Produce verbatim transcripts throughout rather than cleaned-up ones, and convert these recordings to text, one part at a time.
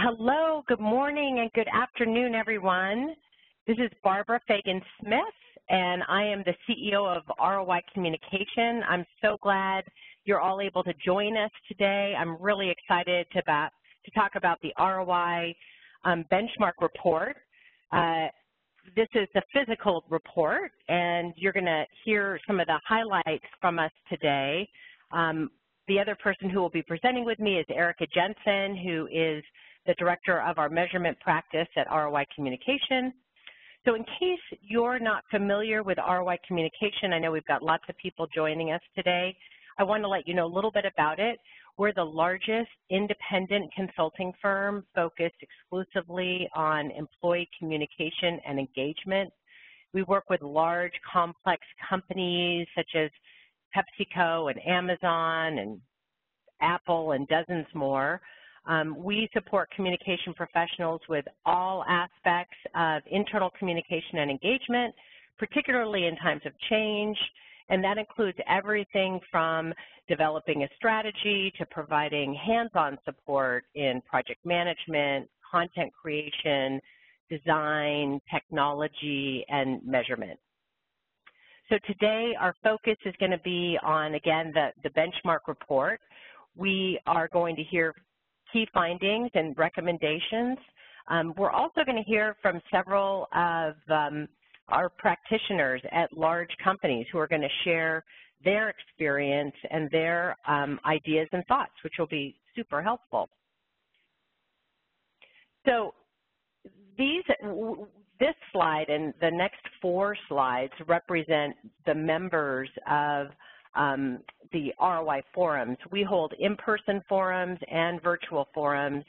Hello, good morning, and good afternoon, everyone. This is Barbara Fagan-Smith, and I am the C E O of R O I Communication. I'm so glad you're all able to join us today. I'm really excited to, about, to talk about the R O I um, benchmark report. Uh, this is the physical report, and you're going to hear some of the highlights from us today. Um, the other person who will be presenting with me is Erica Jensen, who is the director of our measurement practice at R O I Communication. So in case you're not familiar with R O I Communication, I know we've got lots of people joining us today, I want to let you know a little bit about it. We're the largest independent consulting firm focused exclusively on employee communication and engagement. We work with large, complex companies such as PepsiCo and Amazon and Apple and dozens more. Um, we support communication professionals with all aspects of internal communication and engagement, particularly in times of change, and that includes everything from developing a strategy to providing hands-on support in project management, content creation, design, technology, and measurement. So today our focus is going to be on, again, the, the benchmark report. We are going to hear key findings and recommendations. Um, we're also going to hear from several of um, our practitioners at large companies who are going to share their experience and their um, ideas and thoughts, which will be super helpful. So these, this slide and the next four slides represent the members of Um, the R O I forums. We hold in-person forums and virtual forums,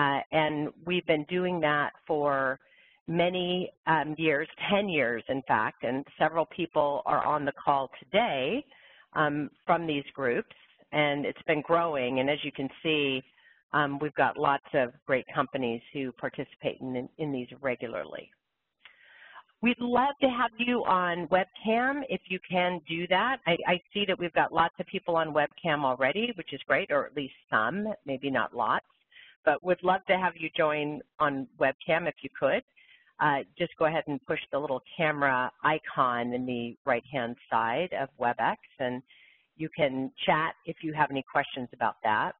uh, and we've been doing that for many um, years, ten years in fact, and several people are on the call today um, from these groups, and it's been growing. And as you can see, um, we've got lots of great companies who participate in, in these regularly. We'd love to have you on webcam if you can do that. I, I see that we've got lots of people on webcam already, which is great, or at least some, maybe not lots, but would love to have you join on webcam if you could. Uh, just go ahead and push the little camera icon in the right-hand side of WebEx, and you can chat if you have any questions about that.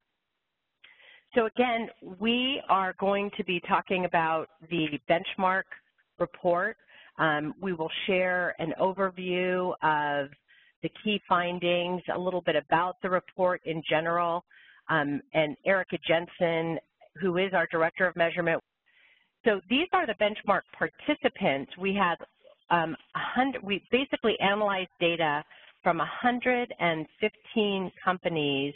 So again, we are going to be talking about the benchmark report. Um, we will share an overview of the key findings, a little bit about the report in general, um, and Erica Jensen, who is our Director of Measurement. So these are the benchmark participants. We had um, we basically analyzed data from one hundred fifteen companies,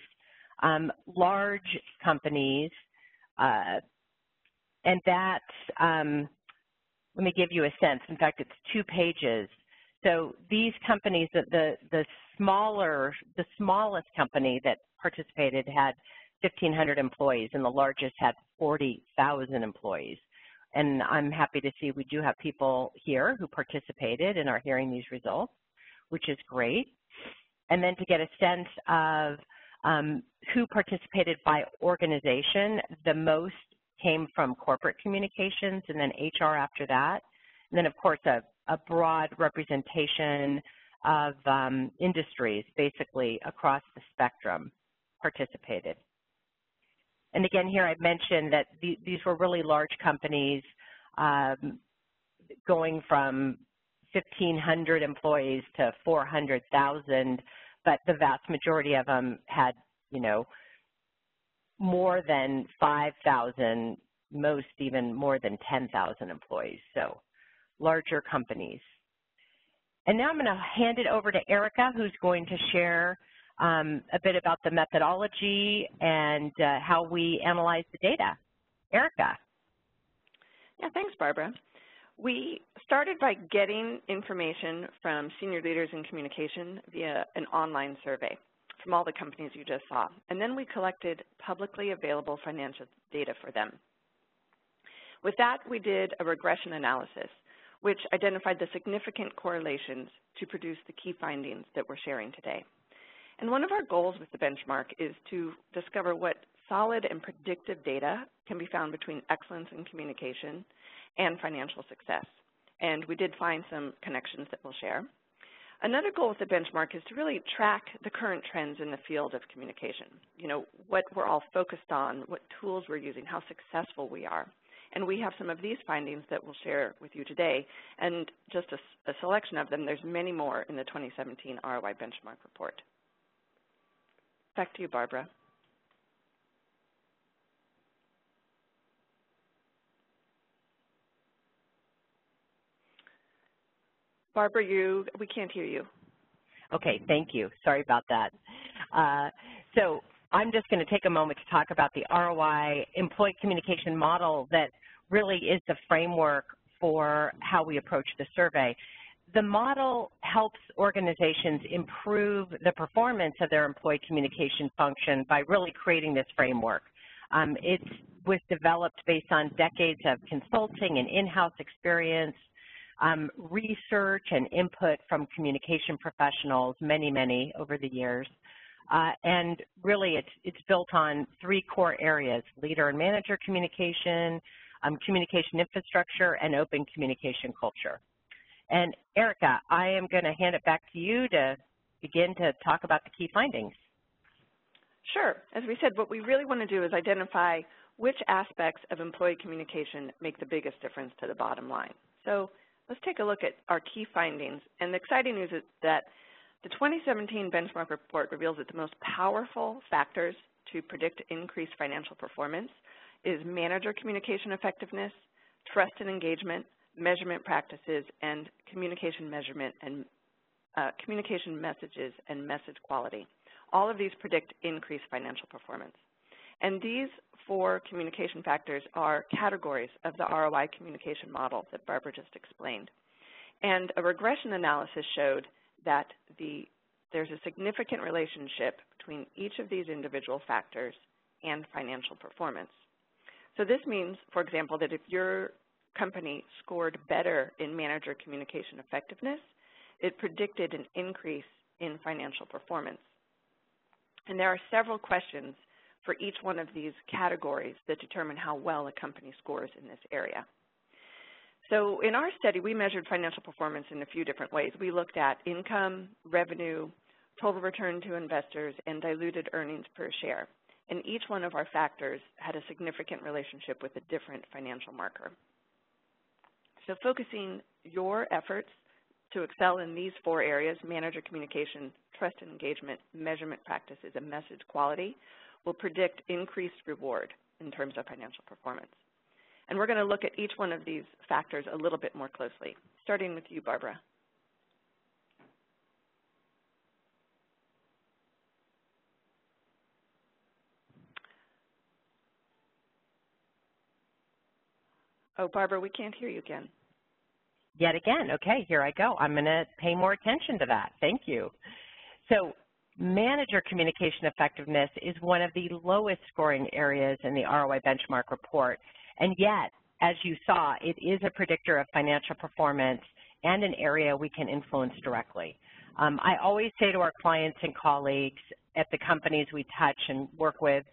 um, large companies, uh, and that's um, let me give you a sense. In fact, it's two pages. So these companies, the, the, the smaller, the smallest company that participated had fifteen hundred employees, and the largest had forty thousand employees. And I'm happy to see we do have people here who participated and are hearing these results, which is great. And then to get a sense of um, who participated by organization, the most came from corporate communications, and then H R after that. And then, of course, a, a broad representation of um, industries, basically, across the spectrum participated. And again, here I mentioned that th these were really large companies um, going from fifteen hundred employees to four hundred thousand, but the vast majority of them had, you know, more than five thousand, most even more than ten thousand employees, so larger companies. And now I'm going to hand it over to Erica, who's going to share um, a bit about the methodology and uh, how we analyze the data. Erica. Yeah, thanks, Barbara. We started by getting information from senior leaders in communication via an online survey from all the companies you just saw, and then we collected publicly available financial data for them. With that, we did a regression analysis, which identified the significant correlations to produce the key findings that we're sharing today. And one of our goals with the benchmark is to discover what Solid and predictive data can be found between excellence in communication and financial success. And we did find some connections that we'll share. Another goal with the benchmark is to really track the current trends in the field of communication. You know, what we're all focused on, what tools we're using, how successful we are. And we have some of these findings that we'll share with you today, and just a, a selection of them. There's many more in the twenty seventeen R O I benchmark report. Back to you, Barbara. Barbara, you, we can't hear you. Okay, thank you. Sorry about that. Uh, so I'm just going to take a moment to talk about the R O I employee communication model that really is the framework for how we approach the survey. The model helps organizations improve the performance of their employee communication function by really creating this framework. Um, it was developed based on decades of consulting and in-house experience, Um, research and input from communication professionals, many, many over the years. Uh, and really it's, it's built on three core areas: leader and manager communication, um, communication infrastructure, and open communication culture. And Erica, I am going to hand it back to you to begin to talk about the key findings. Sure. As we said, what we really want to do is identify which aspects of employee communication make the biggest difference to the bottom line. So let's take a look at our key findings. And the exciting news is that the twenty seventeen benchmark report reveals that the most powerful factors to predict increased financial performance is manager communication effectiveness, trust and engagement, measurement practices, and communication measurement and uh, communication messages and message quality. All of these predict increased financial performance. And these four communication factors are categories of the R O I communication model that Barbara just explained. And a regression analysis showed that the, there's a significant relationship between each of these individual factors and financial performance. So this means, for example, that if your company scored better in manager communication effectiveness, it predicted an increase in financial performance. And there are several questions for each one of these categories that determine how well a company scores in this area. So in our study, we measured financial performance in a few different ways. We looked at income, revenue, total return to investors, and diluted earnings per share. And each one of our factors had a significant relationship with a different financial marker. So focusing your efforts to excel in these four areas, manager communication, trust and engagement, measurement practices, and message quality, will predict increased reward in terms of financial performance. And we're going to look at each one of these factors a little bit more closely, starting with you, Barbara. Oh, Barbara, we can't hear you again. Yet again. Okay, here I go. I'm going to pay more attention to that. Thank you. So, manager communication effectiveness is one of the lowest scoring areas in the R O I benchmark report, and yet, as you saw, it is a predictor of financial performance and an area we can influence directly. Um, I always say to our clients and colleagues at the companies we touch and work with,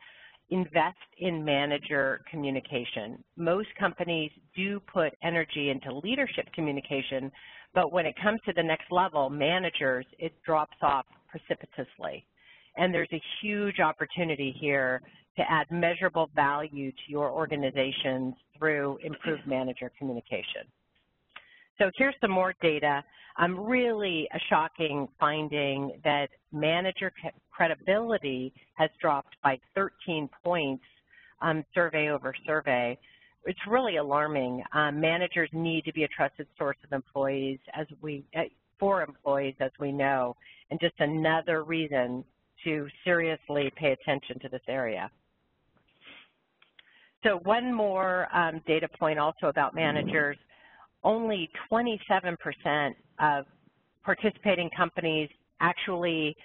invest in manager communication. Most companies do put energy into leadership communication, but when it comes to the next level, managers, it drops off precipitously. And there's a huge opportunity here to add measurable value to your organizations through improved manager communication. So here's some more data. Um, really a shocking finding that manager credibility has dropped by thirteen points um, survey over survey. It's really alarming. Um, managers need to be a trusted source of employees as we, uh, for employees as we know, and just another reason to seriously pay attention to this area. So one more um, data point also about managers. Only twenty-seven percent of participating companies actually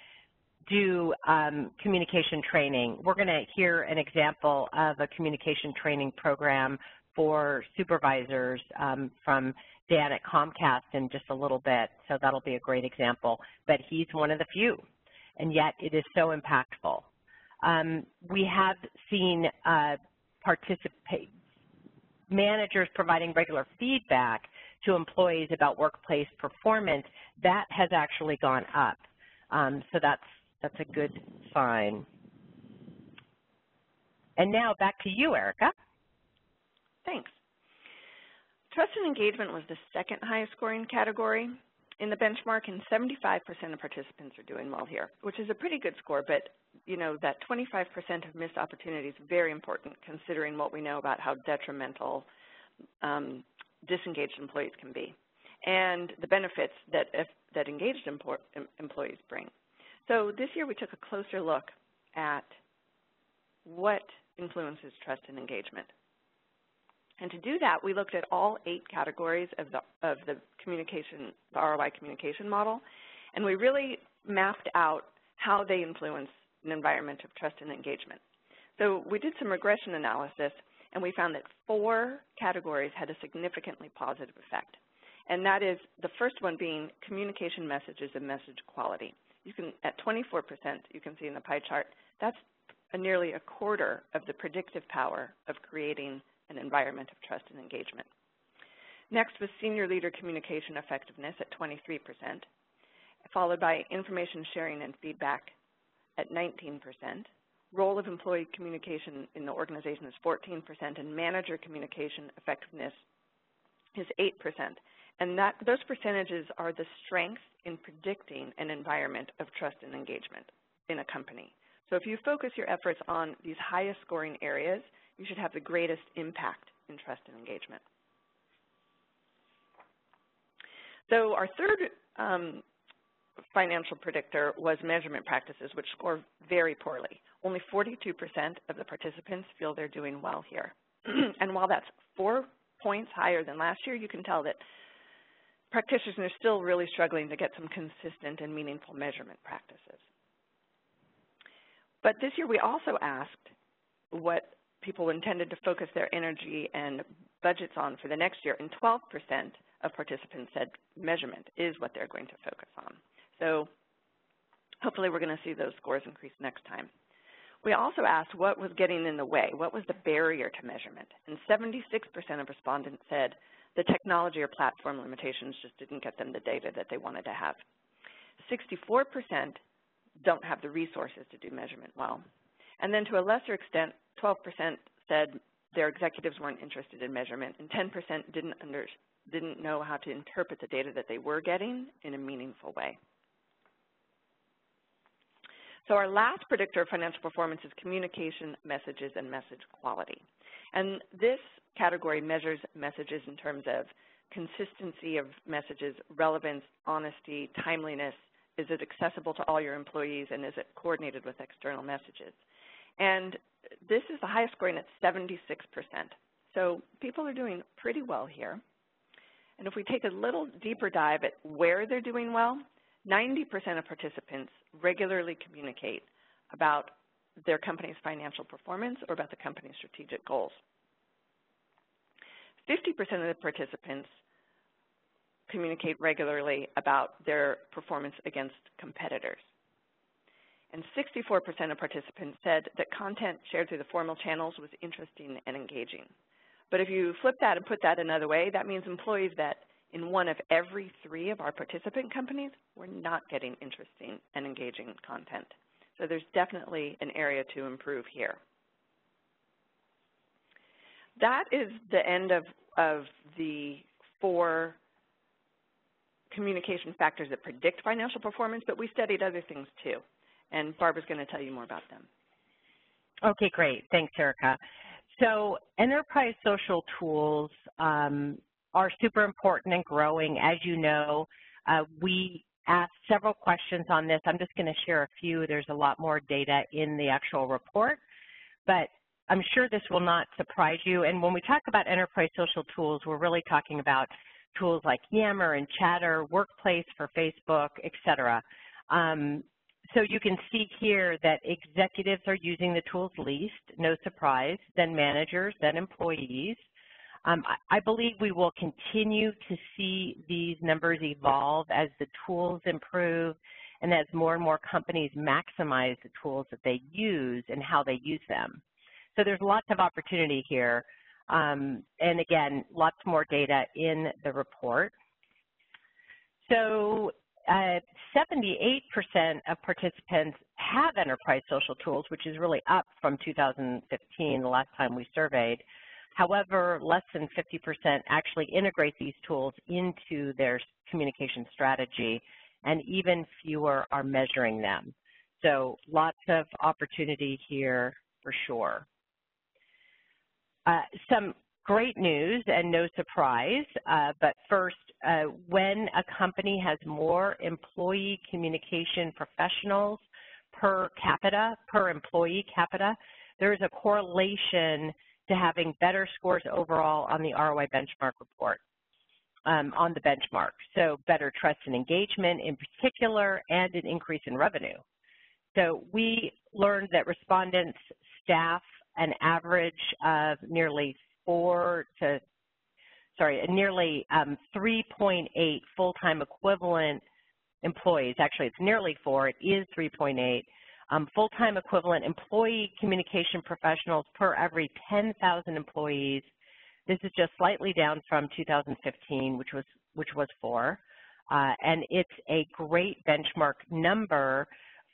do um, communication training. We're going to hear an example of a communication training program for supervisors um, from Dan at Comcast in just a little bit, so that'll be a great example. But he's one of the few, and yet it is so impactful. Um, we have seen uh, participate managers providing regular feedback to employees about workplace performance. That has actually gone up. Um, so that's, that's a good sign. And now back to you, Erica. Thanks. Trust and engagement was the second highest scoring category in the benchmark, and seventy-five percent of participants are doing well here, which is a pretty good score, but you know that twenty-five percent of missed opportunities is very important considering what we know about how detrimental um, disengaged employees can be and the benefits that, if, that engaged empl employees bring. So this year we took a closer look at what influences trust and engagement. And to do that, we looked at all eight categories of the, of the communication, the R O I communication model, and we really mapped out how they influence an environment of trust and engagement. So we did some regression analysis, and we found that four categories had a significantly positive effect. And that is the first one being communication messages and message quality. You can, at twenty-four percent, you can see in the pie chart, that's a nearly a quarter of the predictive power of creating an environment of trust and engagement. Next was senior leader communication effectiveness at twenty-three percent, followed by information sharing and feedback at nineteen percent. Role of employee communication in the organization is fourteen percent, and manager communication effectiveness is eight percent. And that, those percentages are the strength in predicting an environment of trust and engagement in a company. So if you focus your efforts on these highest scoring areas, you should have the greatest impact in trust and engagement. So our third um, financial predictor was measurement practices, which score very poorly. Only forty-two percent of the participants feel they're doing well here. And while that's four points higher than last year, you can tell that practitioners are still really struggling to get some consistent and meaningful measurement practices. But this year we also asked what people intended to focus their energy and budgets on for the next year, and twelve percent of participants said measurement is what they're going to focus on. So hopefully we're going to see those scores increase next time. We also asked what was getting in the way, what was the barrier to measurement, and seventy-six percent of respondents said the technology or platform limitations just didn't get them the data that they wanted to have. sixty-four percent don't have the resources to do measurement well. And then to a lesser extent, twelve percent said their executives weren't interested in measurement, and ten percent didn't, under, didn't know how to interpret the data that they were getting in a meaningful way. So our last predictor of financial performance is communication messages and message quality. And this category measures messages in terms of consistency of messages, relevance, honesty, timeliness. Is it accessible to all your employees, and is it coordinated with external messages? And this is the highest scoring at seventy-six percent. So people are doing pretty well here. And if we take a little deeper dive at where they're doing well, ninety percent of participants regularly communicate about their company's financial performance or about the company's strategic goals. fifty percent of the participants communicate regularly about their performance against competitors. And sixty-four percent of participants said that content shared through the formal channels was interesting and engaging. But if you flip that and put that another way, that means employees that in one of every three of our participant companies were not getting interesting and engaging content. So there's definitely an area to improve here. That is the end of, of the four communication factors that predict financial performance, but we studied other things too. And Barbara's going to tell you more about them. Okay, great. Thanks, Erica. So enterprise social tools um, are super important and growing. As you know, uh, we asked several questions on this. I'm just going to share a few. There's a lot more data in the actual report, but I'm sure this will not surprise you. And when we talk about enterprise social tools, we're really talking about tools like Yammer and Chatter, Workplace for Facebook, et cetera. Um, So you can see here that executives are using the tools least, no surprise, then managers, then employees. Um, I, I believe we will continue to see these numbers evolve as the tools improve and as more and more companies maximize the tools that they use and how they use them. So there's lots of opportunity here, um, and again, lots more data in the report. So uh, seventy-eight percent of participants have enterprise social tools, which is really up from two thousand fifteen, the last time we surveyed. However, less than fifty percent actually integrate these tools into their communication strategy, and even fewer are measuring them. So lots of opportunity here for sure. Uh, some great news and no surprise, uh, but first, uh, when a company has more employee communication professionals per capita, per employee capita, there is a correlation to having better scores overall on the R O I benchmark report, um, on the benchmark. So better trust and engagement in particular, and an increase in revenue. So we learned that respondents staff an average of nearly four to, sorry, nearly um, three point eight full-time equivalent employees. Actually, it's nearly four, it is three point eight. Um, full-time equivalent employee communication professionals per every ten thousand employees. This is just slightly down from two thousand fifteen, which was which was four, uh, and it's a great benchmark number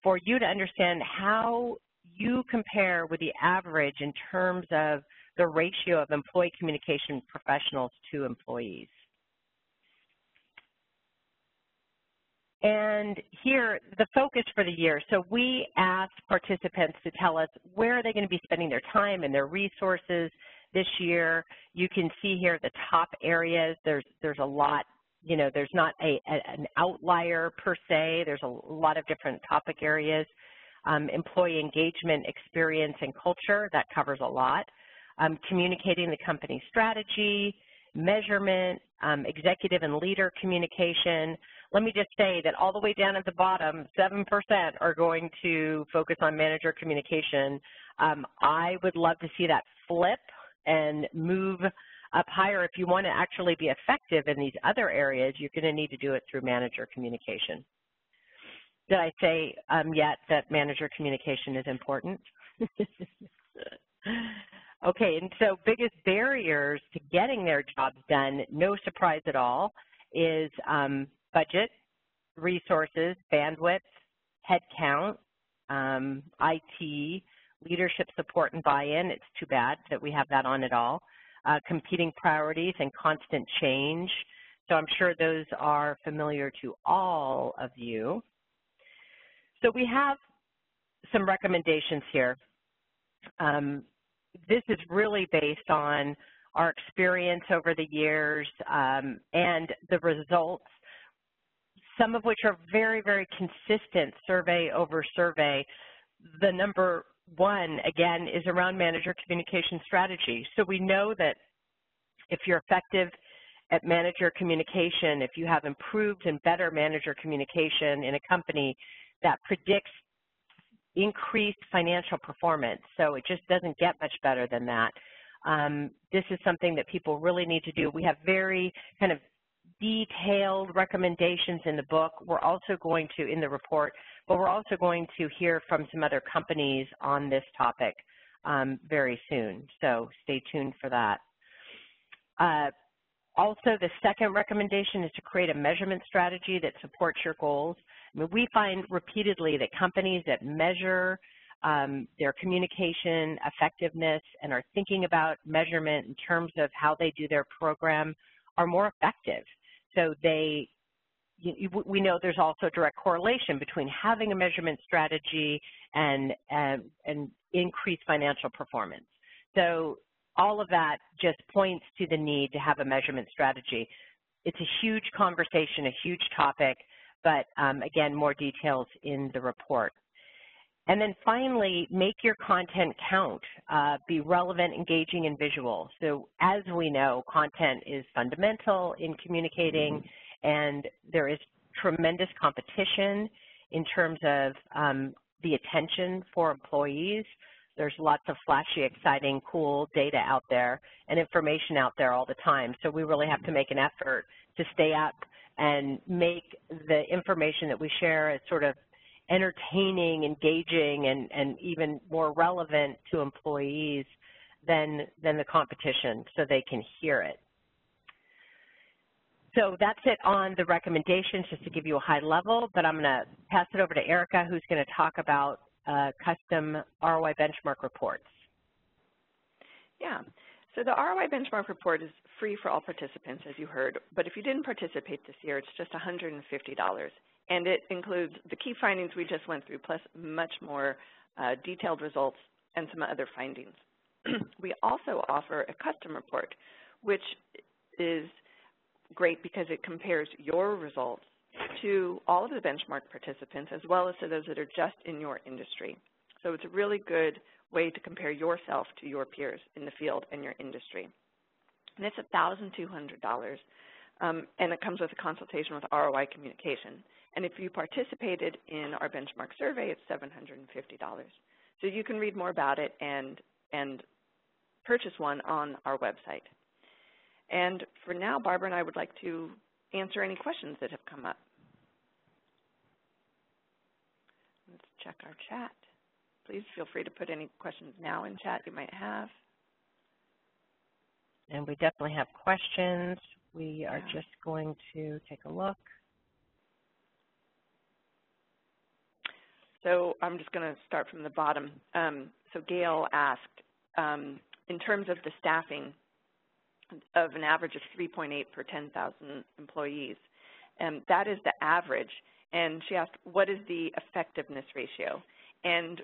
for you to understand how you compare with the average in terms of the ratio of employee communication professionals to employees. And here, the focus for the year. So we asked participants to tell us where are they going to be spending their time and their resources this year. You can see here the top areas. There's, there's a lot, you know, there's not a, a, an outlier per se. There's a lot of different topic areas. Um, employee engagement, experience, and culture, that covers a lot. Um, communicating the company strategy, measurement, um, executive and leader communication. Let me just say that all the way down at the bottom, seven percent are going to focus on manager communication. Um, I would love to see that flip and move up higher. If you want to actually be effective in these other areas, you're going to need to do it through manager communication. Did I say um, yet that manager communication is important? Okay, and so biggest barriers to getting their jobs done, no surprise at all, is um, budget, resources, bandwidth, headcount, um, I T, leadership support and buy-in. It's too bad that we have that on at all. Uh, competing priorities and constant change. So I'm sure those are familiar to all of you. So we have some recommendations here. Um, This is really based on our experience over the years um, and the results, some of which are very, very consistent survey over survey. The number one, again, is around manager communication strategy. So we know that if you're effective at manager communication, if you have improved and better manager communication in a company, that predicts increased financial performance. So it just doesn't get much better than that. Um, this is something that people really need to do. We have very kind of detailed recommendations in the book. We're also going to, in the report, but we're also going to hear from some other companies on this topic um, very soon. So stay tuned for that. Uh, Also, the second recommendation is to create a measurement strategy that supports your goals. I mean, we find repeatedly that companies that measure um, their communication effectiveness and are thinking about measurement in terms of how they do their program are more effective. So they, you, we know there's also a direct correlation between having a measurement strategy and, and, and increased financial performance. So all of that just points to the need to have a measurement strategy. It's a huge conversation, a huge topic, but um, again, more details in the report. And then finally, make your content count. Uh, be relevant, engaging, and visual. So as we know, content is fundamental in communicating, mm-hmm. and there is tremendous competition in terms of um, the attention for employees. There's lots of flashy, exciting, cool data out there and information out there all the time. So we really have to make an effort to stay up and make the information that we share as sort of entertaining, engaging, and, and even more relevant to employees than, than the competition so they can hear it. So that's it on the recommendations, just to give you a high level, but I'm going to pass it over to Erica, who's going to talk about uh, custom R O I benchmark reports. Yeah. So the R O I benchmark report is free for all participants, as you heard, but if you didn't participate this year, it's just one hundred fifty dollars, and it includes the key findings we just went through, plus much more uh, detailed results and some other findings. We also offer a custom report, which is great because it compares your results to all of the benchmark participants, as well as to those that are just in your industry. So it's a really good way to compare yourself to your peers in the field and your industry. And it's one thousand two hundred dollars, um, and it comes with a consultation with R O I Communication. And if you participated in our benchmark survey, it's seven hundred fifty dollars. So you can read more about it and, and purchase one on our website. And for now, Barbara and I would like to answer any questions that have come up. Let's check our chat. Please feel free to put any questions now in chat you might have. And we definitely have questions. We are just going to take a look. So I'm just going to start from the bottom. Um, so Gail asked, um, in terms of the staffing of an average of three point eight per ten thousand employees, and that is the average. And she asked, what is the effectiveness ratio? And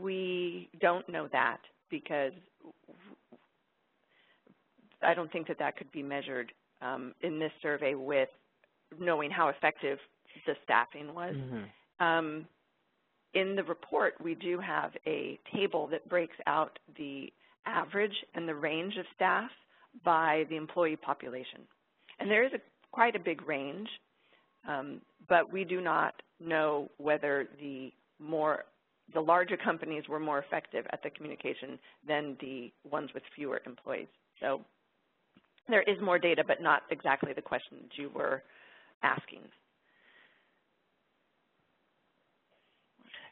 we don't know that, because I don't think that that could be measured um, in this survey with knowing how effective the staffing was. Mm-hmm. Um, in the report, we do have a table that breaks out the average and the range of staff by the employee population. And there is a, quite a big range, um, but we do not know whether the more the larger companies were more effective at the communication than the ones with fewer employees. So there is more data, but not exactly the question that you were asking.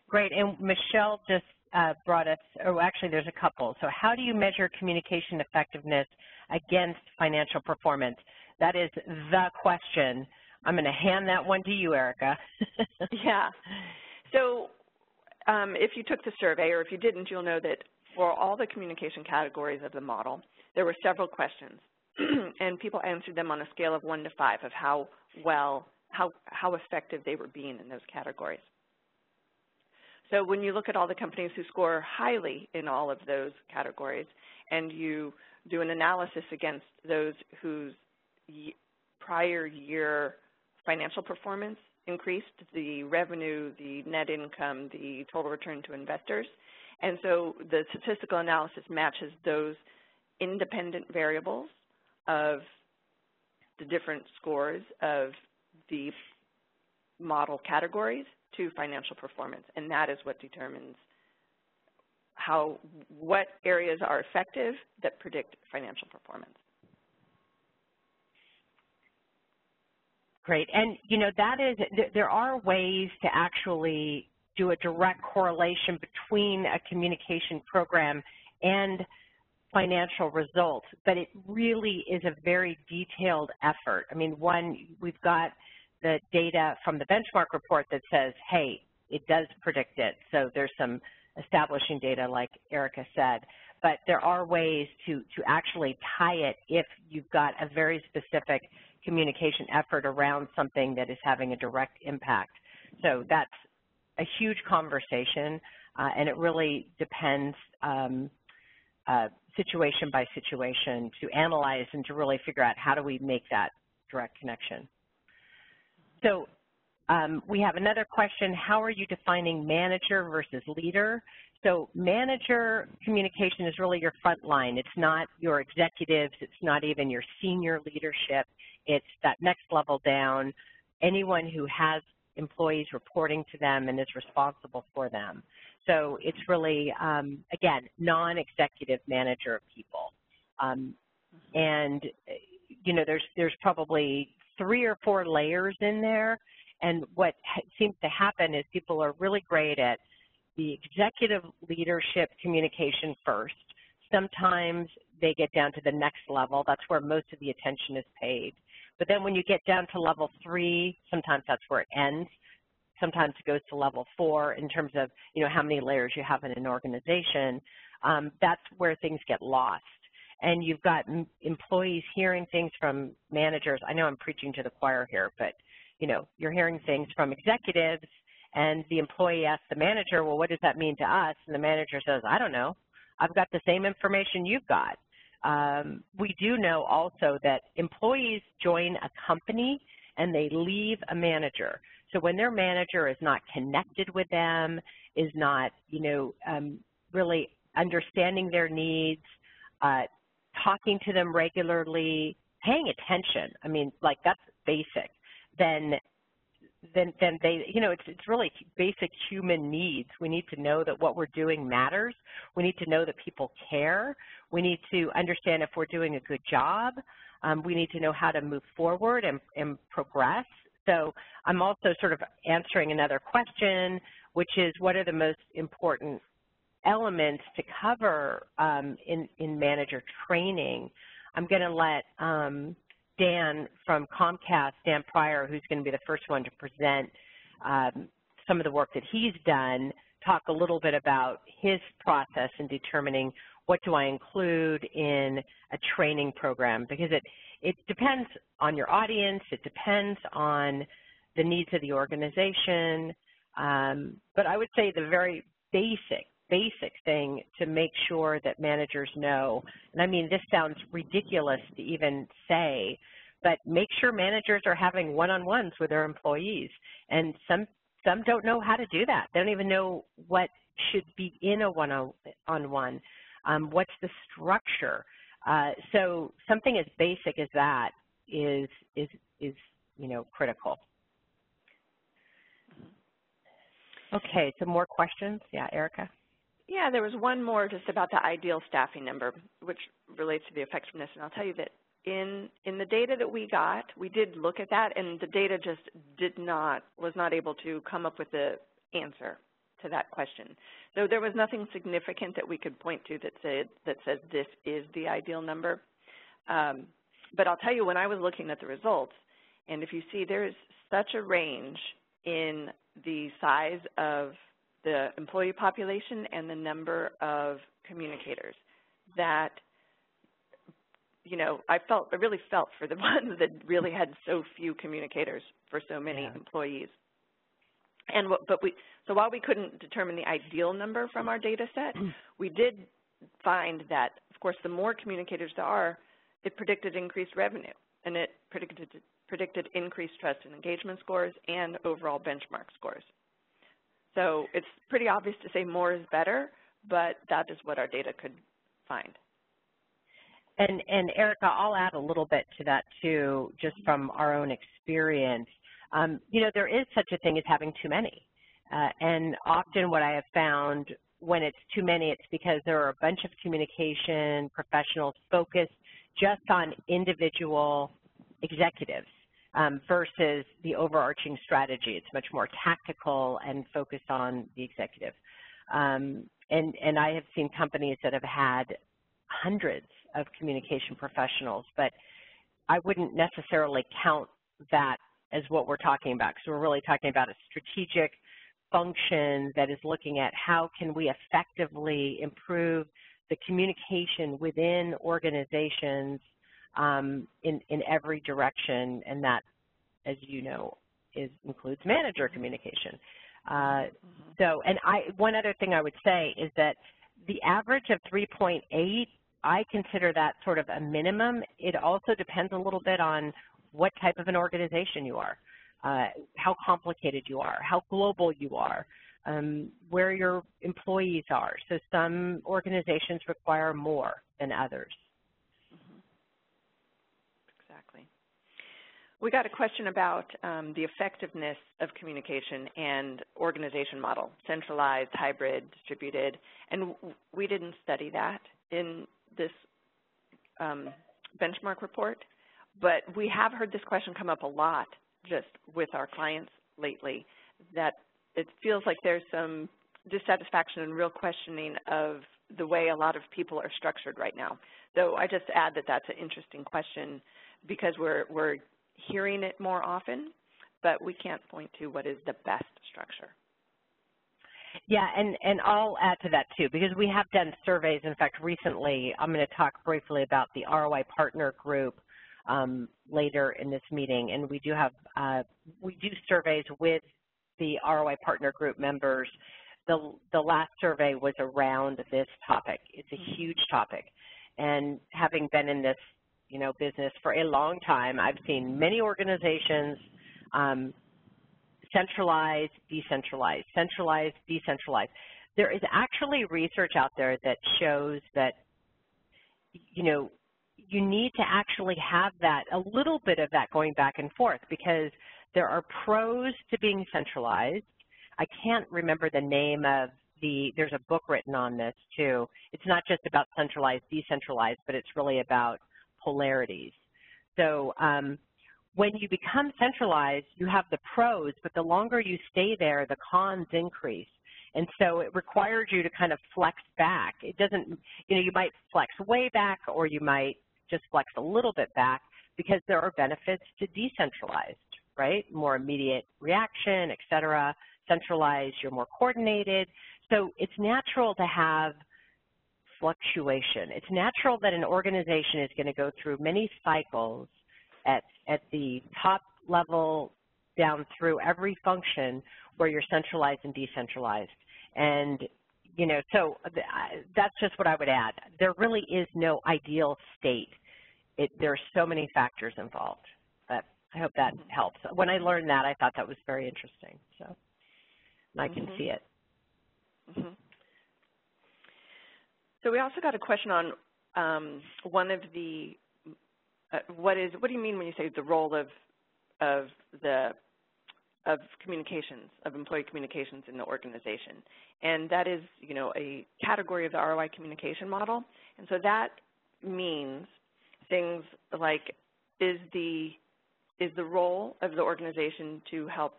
Great. And Michelle just uh, brought us, oh, actually there's a couple. So how do you measure communication effectiveness against financial performance? That is the question. I'm going to hand that one to you, Erica. Yeah. So Um, if you took the survey, or if you didn't, you'll know that for all the communication categories of the model, there were several questions, and people answered them on a scale of one to five of how well, how, how effective they were being in those categories. So when you look at all the companies who score highly in all of those categories, and you do an analysis against those whose prior year financial performance increased the revenue, the net income, the total return to investors. And so the statistical analysis matches those independent variables of the different scores of the model categories to financial performance. And that is what determines how, what areas are effective that predict financial performance. Great. And, you know, that is, there are ways to actually do a direct correlation between a communication program and financial results, but it really is a very detailed effort. I mean, one, we've got the data from the benchmark report that says, hey, it does predict it. So there's some establishing data, like Erica said. But there are ways to, to actually tie it if you've got a very specific communication effort around something that is having a direct impact. So that's a huge conversation, uh, and it really depends um, uh, situation by situation to analyze and to really figure out how do we make that direct connection. So um, we have another question, how are you defining manager versus leader? So manager communication is really your front line. It's not your executives, it's not even your senior leadership. It's that next level down, anyone who has employees reporting to them and is responsible for them. So it's really, um, again, non-executive manager of people. Um, and, you know, there's, there's probably three or four layers in there, and what seems to happen is people are really great at the executive leadership communication first. Sometimes they get down to the next level. That's where most of the attention is paid. But then when you get down to level three, sometimes that's where it ends. Sometimes it goes to level four in terms of, you know, how many layers you have in an organization. Um, that's where things get lost. And you've got m employees hearing things from managers. I know I'm preaching to the choir here, but, you know, you're hearing things from executives, and the employee asks the manager, well, what does that mean to us? And the manager says, I don't know. I've got the same information you've got. Um, we do know also that employees join a company and they leave a manager. So when their manager is not connected with them, is not, you know, um, really understanding their needs, uh, talking to them regularly, paying attention, I mean, like, that's basic, then then, then they, you know, it's, it's really basic human needs. We need to know that what we're doing matters. We need to know that people care. We need to understand if we're doing a good job. Um, we need to know how to move forward and, and progress. So I'm also sort of answering another question, which is, what are the most important elements to cover um, in, in manager training? I'm going to let um, Dan from Comcast, Dan Pryor, who's going to be the first one to present um, some of the work that he's done, talk a little bit about his process in determining what do I include in a training program, because it, it depends on your audience, it depends on the needs of the organization, um, but I would say the very basic, basic thing to make sure that managers know, and I mean, this sounds ridiculous to even say, but make sure managers are having one-on-ones with their employees. And some, some don't know how to do that. They don't even know what should be in a one-on-one. Um, what's the structure? Uh, so something as basic as that is, is, is, you know, critical. Okay, some more questions? Yeah, Erica? Yeah, there was one more just about the ideal staffing number, which relates to the effectiveness, and I'll tell you that in, in the data that we got, we did look at that, and the data just did not, was not able to come up with the answer to that question. So there was nothing significant that we could point to that said, that said this is the ideal number. Um, but I'll tell you, when I was looking at the results, and if you see, there is such a range in the size of the employee population and the number of communicators that, you know, I felt, I really felt for the ones that really had so few communicators for so many yeah. employees. And what, but we, so while we couldn't determine the ideal number from our data set, we did find that, of course, the more communicators there are, it predicted increased revenue, and it predicted, predicted increased trust and engagement scores and overall benchmark scores. So it's pretty obvious to say more is better, but that is what our data could find. And, and Erica, I'll add a little bit to that too, just from our own experience. Um, you know, there is such a thing as having too many. Uh, and often what I have found, when it's too many, it's because there are a bunch of communication professionals focused just on individual executives. Um, versus the overarching strategy. It's much more tactical and focused on the executive. Um, and, and I have seen companies that have had hundreds of communication professionals, but I wouldn't necessarily count that as what we're talking about, because we're really talking about a strategic function that is looking at how can we effectively improve the communication within organizations Um, in, in every direction, and that, as you know, is, includes manager communication. Uh, mm-hmm. So, and I, one other thing I would say is that the average of three point eight, I consider that sort of a minimum. It also depends a little bit on what type of an organization you are, uh, how complicated you are, how global you are, um, where your employees are. So some organizations require more than others. We got a question about um, the effectiveness of communication and organization model, centralized, hybrid, distributed, and we didn't study that in this um, benchmark report. But we have heard this question come up a lot just with our clients lately, that it feels like there's some dissatisfaction and real questioning of the way a lot of people are structured right now. So I just add that that's an interesting question because we're, we're hearing it more often, but we can't point to what is the best structure. Yeah, and, and I'll add to that too, because we have done surveys. In fact, recently, I'm going to talk briefly about the R O I partner group um, later in this meeting, and we do have, uh, we do surveys with the R O I partner group members. The, the last survey was around this topic. It's a huge topic. And having been in this, you know, business for a long time, I've seen many organizations um, centralize, decentralize, centralize, decentralize. There is actually research out there that shows that, you know, you need to actually have that, a little bit of that going back and forth, because there are pros to being centralized. I can't remember the name of the, there's a book written on this too. It's not just about centralized, decentralized, but it's really about polarities. So um, when you become centralized, you have the pros, but the longer you stay there, the cons increase. And so it requires you to kind of flex back. It doesn't, you know, you might flex way back or you might just flex a little bit back, because there are benefits to decentralized, right? More immediate reaction, et cetera. Centralized, you're more coordinated. So it's natural to have fluctuation. It's natural that an organization is going to go through many cycles at, at the top level down through every function where you're centralized and decentralized. And, you know, so th that's just what I would add. There really is no ideal state. It, there are so many factors involved. But I hope that helps. When I learned that, I thought that was very interesting. So. I can mm-hmm. see it. Mm-hmm. So we also got a question on um, one of the uh, what is what do you mean when you say the role of of the of communications of employee communications in the organization, and that is you know a category of the R O I communication model, and so that means things like is the is the role of the organization to help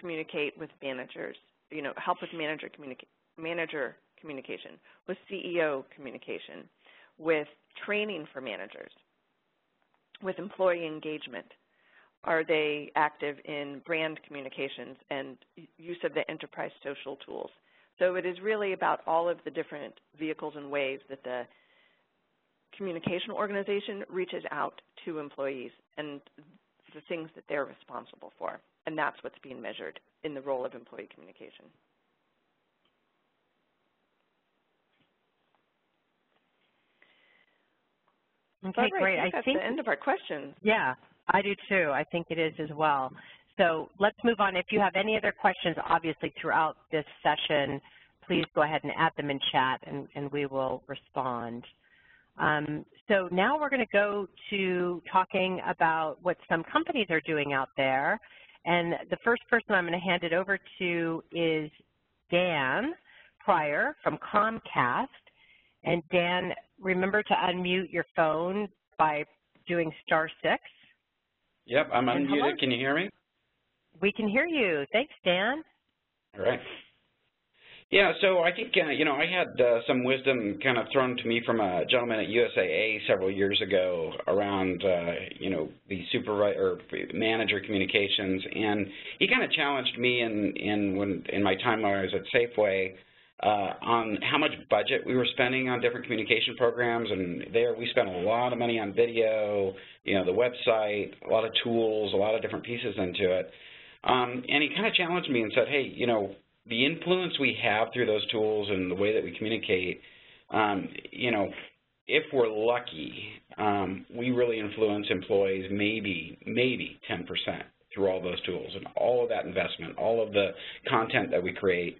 communicate with managers, you know, help with manager, communica manager communication, with C E O communication, with training for managers, with employee engagement. Are they active in brand communications and use of the enterprise social tools? So it is really about all of the different vehicles and ways that the communication organization reaches out to employees and the things that they're responsible for. And that's what's being measured in the role of employee communication. Okay, right, great. I think that's I think, the end of our questions. Yeah, I do too. I think it is as well. So let's move on. If you have any other questions, obviously, throughout this session, please go ahead and add them in chat, and, and we will respond. Um, so now we're going to go to talking about what some companies are doing out there. And the first person I'm going to hand it over to is Dan Pryor from Comcast. And Dan, remember to unmute your phone by doing star six. Yep, I'm and unmuted. Hello. Can you hear me? We can hear you. Thanks, Dan. All right. Yeah, so I think, uh, you know, I had uh, some wisdom kind of thrown to me from a gentleman at U S A A several years ago around, uh, you know, the supervisor, manager communications, and he kind of challenged me in, in, when, in my time when I was at Safeway uh, on how much budget we were spending on different communication programs, and there we spent a lot of money on video, you know, the website, a lot of tools, a lot of different pieces into it, um, and he kind of challenged me and said, hey, you know, the influence we have through those tools and the way that we communicate, um, you know, if we're lucky, um, we really influence employees maybe, maybe ten percent through all those tools and all of that investment, all of the content that we create.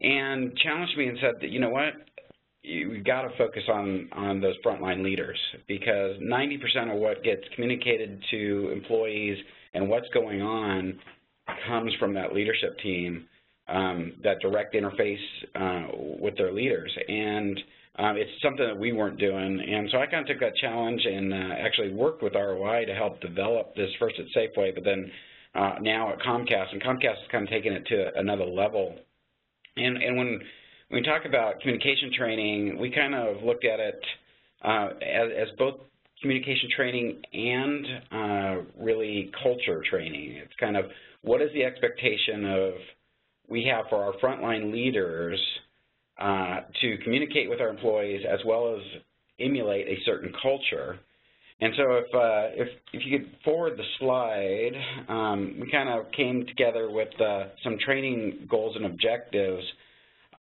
And challenged me and said that, you know what, we've got to focus on, on those frontline leaders, because ninety percent of what gets communicated to employees and what's going on comes from that leadership team. Um, that direct interface uh, with their leaders. And Um, it's something that we weren't doing, and so I kind of took that challenge and uh, actually worked with R O I to help develop this first at Safeway, but then uh, now at Comcast, and Comcast has kind of taken it to another level. And, and when we talk about communication training, we kind of looked at it uh, as, as both communication training and uh, really culture training. It's kind of what is the expectation of we have for our frontline leaders Uh, to communicate with our employees as well as emulate a certain culture. And so if, uh, if, if you could forward the slide, um, we kind of came together with uh, some training goals and objectives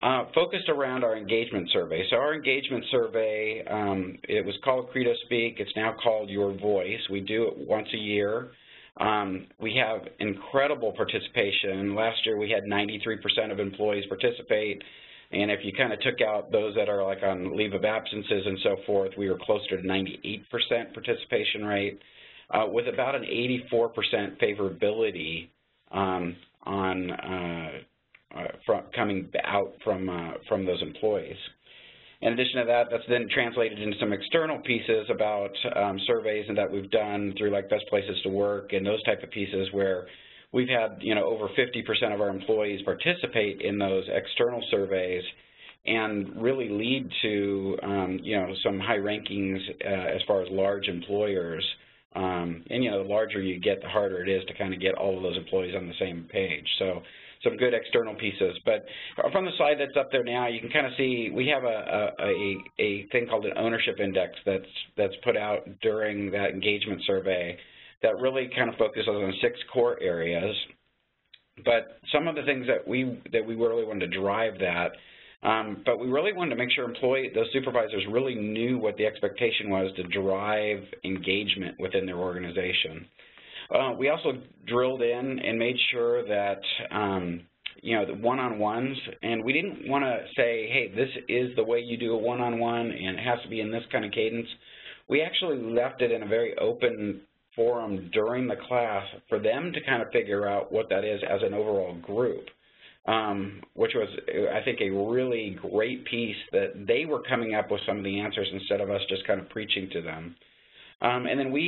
uh, focused around our engagement survey. So our engagement survey, um, it was called Credo Speak. It's now called Your Voice. We do it once a year. Um, we have incredible participation. Last year we had ninety-three percent of employees participate. And if you kind of took out those that are like on leave of absences and so forth, we were closer to ninety-eight percent participation rate, uh, with about an eighty-four percent favorability um, on uh, uh, from coming out from uh, from those employees. In addition to that, that's then translated into some external pieces about um, surveys and that we've done through like best places to work and those type of pieces where we've had, you know, over fifty percent of our employees participate in those external surveys and really lead to, um, you know, some high rankings uh, as far as large employers. Um, and, you know, the larger you get, the harder it is to kind of get all of those employees on the same page. So some good external pieces. But from the slide that's up there now, you can kind of see we have a, a, a thing called an ownership index that's, that's put out during that engagement survey that really kind of focuses on six core areas. But some of the things that we that we really wanted to drive that, um, but we really wanted to make sure employee, those supervisors really knew what the expectation was to drive engagement within their organization. Uh, we also drilled in and made sure that, um, you know, the one-on-ones, and we didn't want to say, hey, this is the way you do a one-on-one and it has to be in this kind of cadence. We actually left it in a very open forum during the class for them to kind of figure out what that is as an overall group, um, which was, I think, a really great piece that they were coming up with some of the answers instead of us just kind of preaching to them. Um, and then we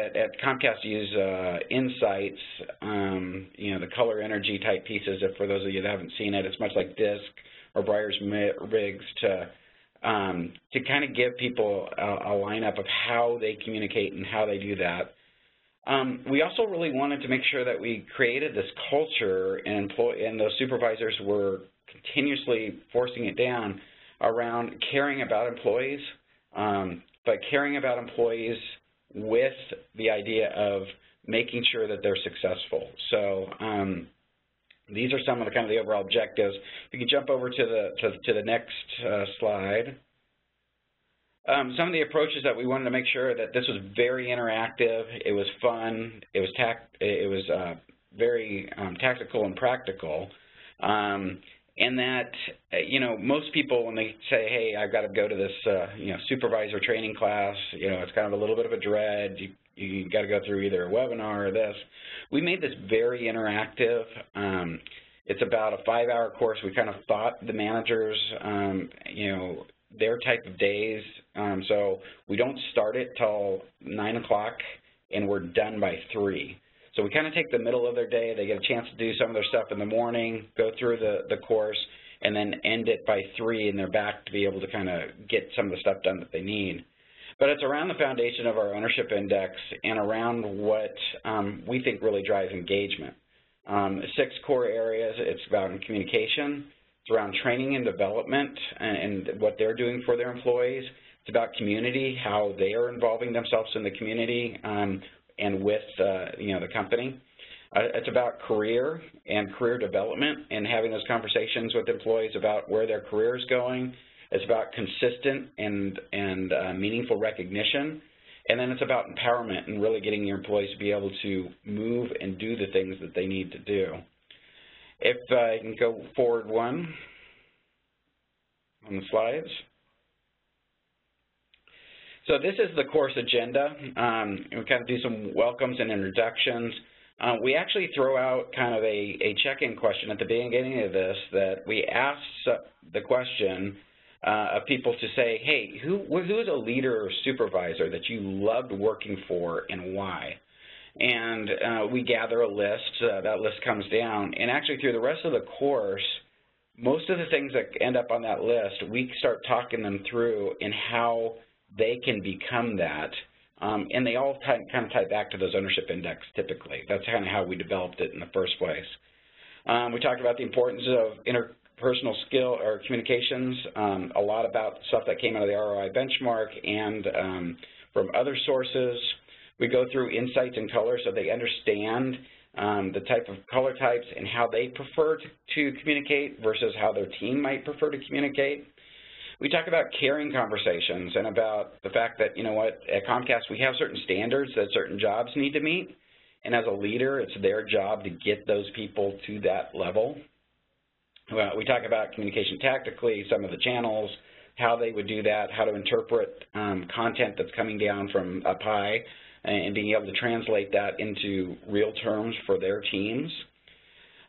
at, at Comcast use uh, Insights, um, you know, the color energy type pieces. If for those of you that haven't seen it, it's much like DISC or Breyers-Riggs to um, to kind of give people a, a lineup of how they communicate and how they do that. Um, we also really wanted to make sure that we created this culture and, employ and those supervisors were continuously forcing it down around caring about employees, um, but caring about employees with the idea of making sure that they're successful. So um, these are some of the kind of the overall objectives. If you can jump over to the, to, to the next uh, slide. Um, some of the approaches that we wanted to make sure that this was very interactive, it was fun, it was tact, it was uh, very um, tactical and practical, um, and that, you know, most people when they say, hey, I've got to go to this, uh, you know, supervisor training class, you know, it's kind of a little bit of a dread, you, you got to go through either a webinar or this. We made this very interactive. Um, it's about a five-hour course. We kind of thought the managers, um, you know, their type of days, um, so we don't start it till nine o'clock and we're done by three. So we kind of take the middle of their day, they get a chance to do some of their stuff in the morning, go through the, the course, and then end it by three and they're back to be able to kind of get some of the stuff done that they need. But it's around the foundation of our ownership index and around what um, we think really drives engagement. Um, six core areas, it's about communication, it's around training and development and, and what they're doing for their employees. It's about community, how they are involving themselves in the community um, and with, uh, you know, the company. Uh, it's about career and career development and having those conversations with employees about where their career is going. It's about consistent and, and uh, meaningful recognition. And then it's about empowerment and really getting your employees to be able to move and do the things that they need to do. If I can go forward one on the slides. So this is the course agenda. Um, we kind of do some welcomes and introductions. Uh, we actually throw out kind of a, a check-in question at the beginning of this that we ask the question, uh, of people to say, hey, who who is a leader or supervisor that you loved working for and why? And uh, we gather a list. Uh, that list comes down. And actually, through the rest of the course, most of the things that end up on that list, we start talking them through and how they can become that. Um, and they all tie, kind of tie back to those ownership index typically. That's kind of how we developed it in the first place. Um, we talked about the importance of interpersonal skill or communications, um, a lot about stuff that came out of the R O I benchmark and um, from other sources. We go through insights and color so they understand um, the type of color types and how they prefer to communicate versus how their team might prefer to communicate. We talk about caring conversations and about the fact that, you know what, at Comcast we have certain standards that certain jobs need to meet, and as a leader, it's their job to get those people to that level. Well, we talk about communication tactically, some of the channels, how they would do that, how to interpret um, content that's coming down from up high, and being able to translate that into real terms for their teams.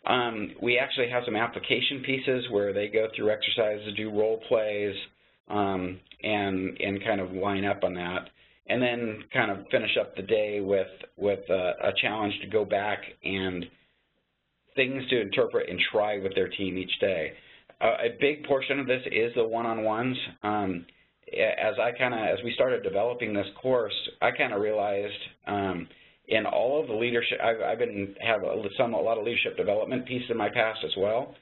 Um, we actually have some application pieces where they go through exercises, do role plays, um, and and kind of line up on that, and then kind of finish up the day with with a, a challenge to go back and things to interpret and try with their team each day. Uh, a big portion of this is the one-on-ones. Um, as I kind of as we started developing this course, I kind of realized. Um, In all of the leadership, I've, I've been have a, some a lot of leadership development pieces in my past as well,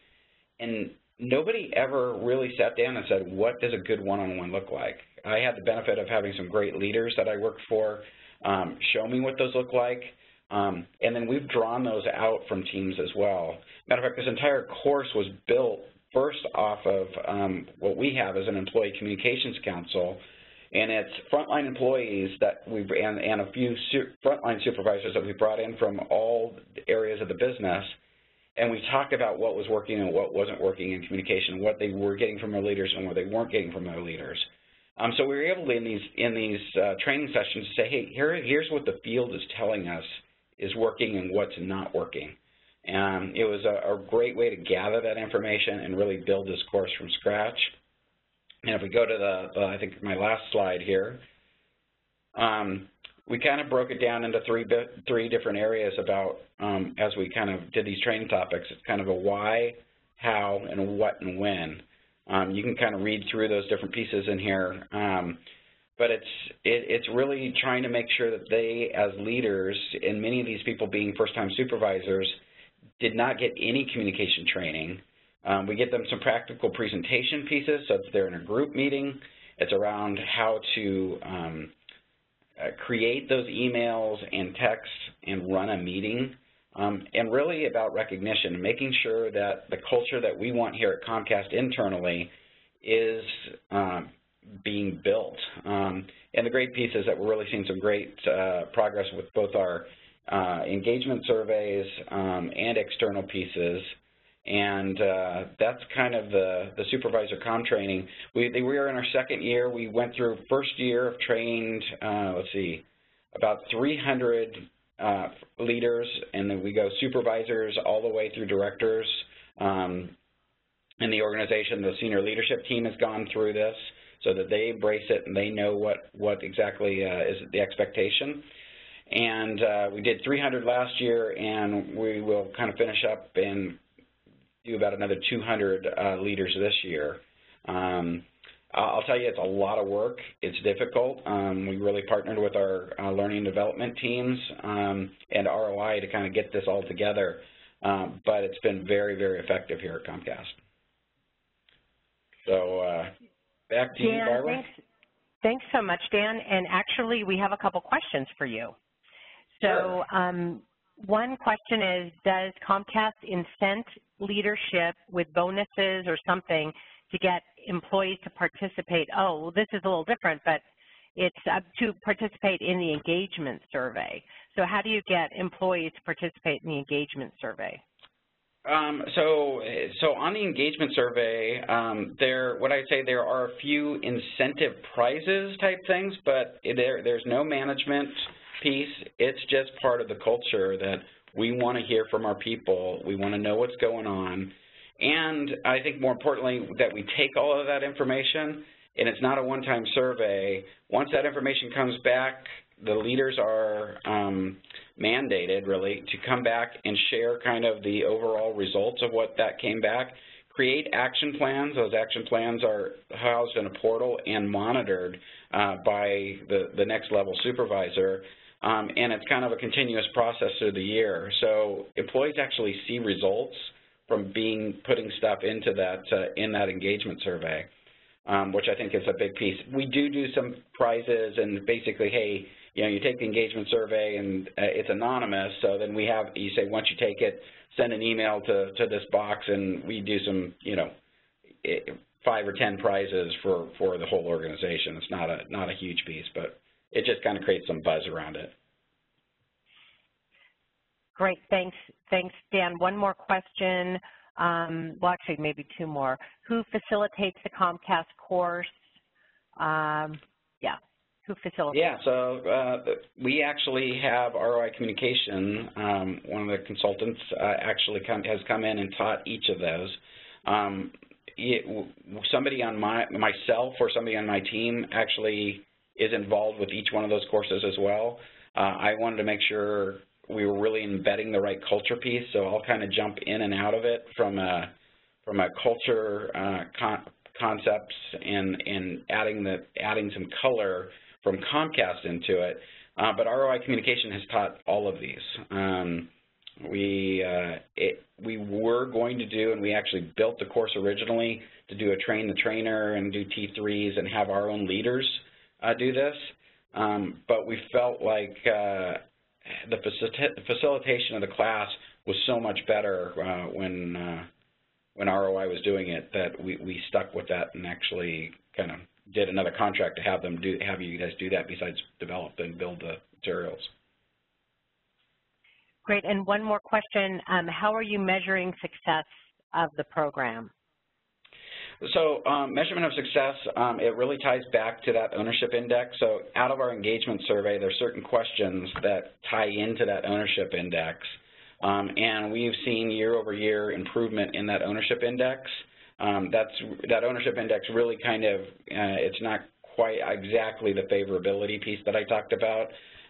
and nobody ever really sat down and said, "What does a good one-on-one look like?" I had the benefit of having some great leaders that I worked for um, show me what those look like, um, and then we've drawn those out from teams as well. Matter of fact, this entire course was built first off of um, what we have as an employee communications council. And it's frontline employees that we've and, and a few su frontline supervisors that we brought in from all areas of the business, and we talked about what was working and what wasn't working in communication, what they were getting from their leaders and what they weren't getting from their leaders. Um, so we were able to in these in these uh, training sessions to say, hey, here here's what the field is telling us is working and what's not working. And it was a, a great way to gather that information and really build this course from scratch. And if we go to the, the, I think, my last slide here, um, we kind of broke it down into three, three different areas about, um, as we kind of did these training topics, it's kind of a why, how, and what, and when. Um, you can kind of read through those different pieces in here, um, but it's, it, it's really trying to make sure that they, as leaders, and many of these people being first-time supervisors, did not get any communication training. Um, we get them some practical presentation pieces, so if they're in a group meeting, it's around how to um, uh, create those emails and texts and run a meeting, um, and really about recognition and making sure that the culture that we want here at Comcast internally is um, being built. Um, and the great piece is that we're really seeing some great uh, progress with both our uh, engagement surveys um, and external pieces. And uh, that's kind of the, the supervisor comm training. We, we were in our second year. We went through first year of trained, uh, let's see, about three hundred uh, leaders, and then we go supervisors all the way through directors. Um, in the organization, the senior leadership team has gone through this so that they embrace it and they know what, what exactly uh, is the expectation. And uh, we did three hundred last year, and we will kind of finish up in do about another two hundred uh, leaders this year. Um, I'll tell you, it's a lot of work. It's difficult. Um, we really partnered with our uh, learning and development teams um, and R O I to kind of get this all together, um, but it's been very, very effective here at Comcast. So uh, back to Dan, you, Barbara. Thanks. Thanks so much, Dan. And actually, we have a couple questions for you. So. Sure. Um, One question is, does Comcast incent leadership with bonuses or something to get employees to participate? Oh, well, this is a little different, but it's up to participate in the engagement survey. So how do you get employees to participate in the engagement survey? Um, so, so on the engagement survey, um, there, what I'd say, there are a few incentive prizes type things, but there, there's no management piece. It's just part of the culture that we want to hear from our people. We want to know what's going on. And I think more importantly that we take all of that information, and it's not a one-time survey. Once that information comes back, the leaders are um, mandated, really, to come back and share kind of the overall results of what that came back, create action plans. Those action plans are housed in a portal and monitored uh, by the, the next level supervisor, um, and it's kind of a continuous process through the year. So employees actually see results from being putting stuff into that uh, in that engagement survey, um, which I think is a big piece. We do do some prizes and basically, hey, you know, you take the engagement survey and uh, it's anonymous. So then we have, you say once you take it, send an email to to this box, and we do some, you know, five or ten prizes for for the whole organization. It's not a not a huge piece, but it just kind of creates some buzz around it. Great, thanks, thanks, Dan. One more question. Um, well, actually, maybe two more. Who facilitates the Comcast course? Um, yeah, who facilitates? Yeah, so uh, we actually have R O I Communication. Um, one of the consultants uh, actually come, has come in and taught each of those. Um, it, somebody on my myself or somebody on my team actually is involved with each one of those courses as well. Uh, I wanted to make sure we were really embedding the right culture piece, so I'll kind of jump in and out of it from a from a culture uh, con concepts and and adding the adding some color from Comcast into it. Uh, but R O I Communication has taught all of these. Um, we uh, it, we were going to do, and we actually built the course originally to do a train the trainer and do T threes and have our own leaders uh, do this, um, but we felt like uh, the facilitation of the class was so much better uh, when uh, when R O I was doing it that we, we stuck with that and actually kind of did another contract to have them do have you guys do that besides develop and build the materials. Great. And one more question: um, how are you measuring success of the program? So um, measurement of success, um, it really ties back to that ownership index. So out of our engagement survey, there are certain questions that tie into that ownership index. Um, and we've seen year over year improvement in that ownership index. Um, that's, that ownership index really kind of, uh, it's not quite exactly the favorability piece that I talked about.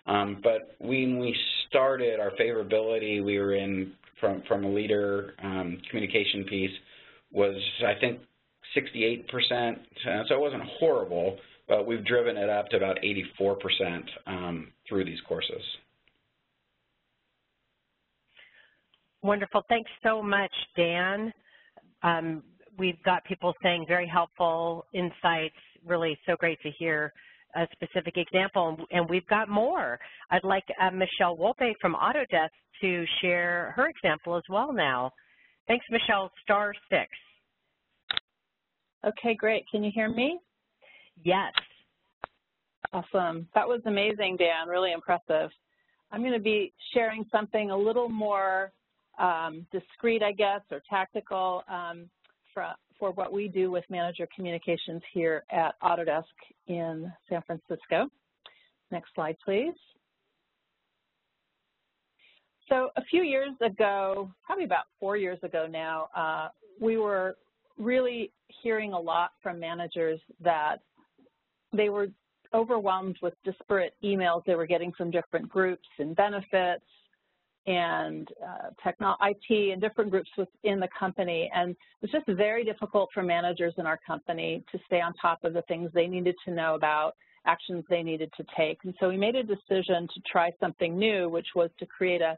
Um, but when we started our favorability, we were in from, from a leader um, communication piece was, I think, sixty-eight percent, uh, so it wasn't horrible, but we've driven it up to about eighty-four percent um, through these courses. Wonderful. Thanks so much, Dan. Um, we've got people saying very helpful insights, really so great to hear a specific example, and we've got more. I'd like uh, Michelle Wolpe from Autodesk to share her example as well now. Thanks, Michelle. Star six. Okay, great. Can you hear me? Yes. Awesome. That was amazing, Dan. Really impressive. I'm going to be sharing something a little more um, discreet, I guess, or tactical um, for, for what we do with manager communications here at Autodesk in San Francisco. Next slide, please. So a few years ago, probably about four years ago now, uh, we were really hearing a lot from managers that they were overwhelmed with disparate emails they were getting from different groups and benefits and uh, techno I T and different groups within the company. And it's just very difficult for managers in our company to stay on top of the things they needed to know about, actions they needed to take. And so we made a decision to try something new, which was to create a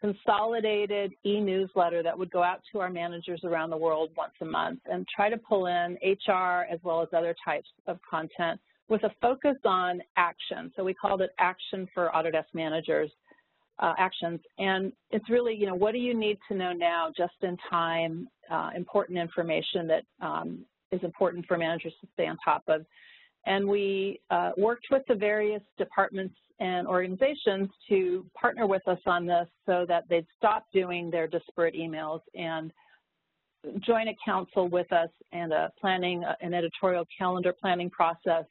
consolidated e-newsletter that would go out to our managers around the world once a month and try to pull in H R as well as other types of content with a focus on action. So we called it Action for Autodesk Managers, uh, Actions. And it's really, you know, what do you need to know now, just in time, uh, important information that um, is important for managers to stay on top of. And we uh, worked with the various departments and organizations to partner with us on this so that they'd stop doing their disparate emails and join a council with us and a planning, an editorial calendar planning process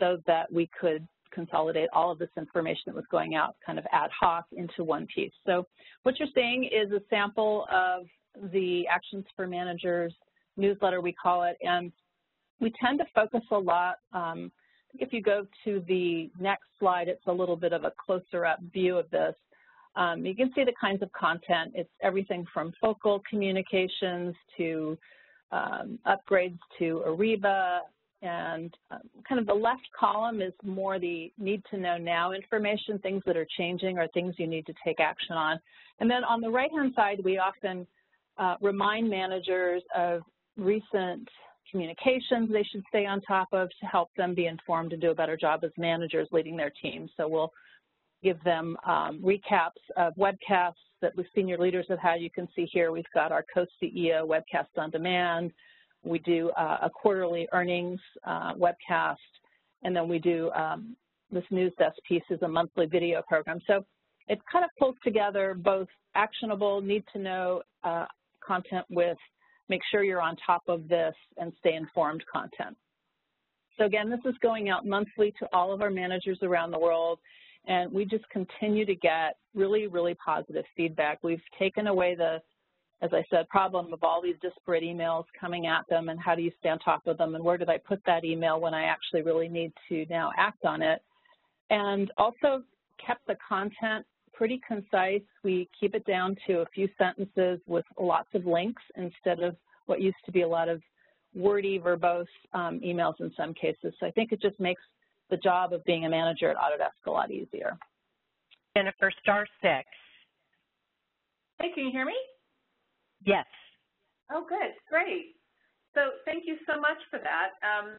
so that we could consolidate all of this information that was going out kind of ad hoc into one piece. So what you're seeing is a sample of the Actions for Managers newsletter, we call it, and we tend to focus a lot. Um, if you go to the next slide, it's a little bit of a closer-up view of this. Um, you can see the kinds of content. It's everything from focal communications to um, upgrades to Ariba, and um, kind of the left column is more the need to know now information, things that are changing or things you need to take action on. And then on the right-hand side, we often uh, remind managers of recent communications they should stay on top of to help them be informed and do a better job as managers leading their teams. So we'll give them um, recaps of webcasts that the senior leaders have had. You can see here we've got our co-C E O webcast on demand. We do uh, a quarterly earnings uh, webcast, and then we do um, this news desk piece is a monthly video program. So it kind of pulls together both actionable, need to know uh, content with make sure you're on top of this and stay informed content. So again, this is going out monthly to all of our managers around the world, and we just continue to get really, really positive feedback. We've taken away the, as I said, problem of all these disparate emails coming at them and how do you stay on top of them and where did I put that email when I actually really need to now act on it. And also kept the content pretty concise. We keep it down to a few sentences with lots of links instead of what used to be a lot of wordy, verbose um, emails in some cases. So I think it just makes the job of being a manager at Autodesk a lot easier. Jennifer, star six. Hey, can you hear me? Yes. Oh, good. Great. So thank you so much for that. Um,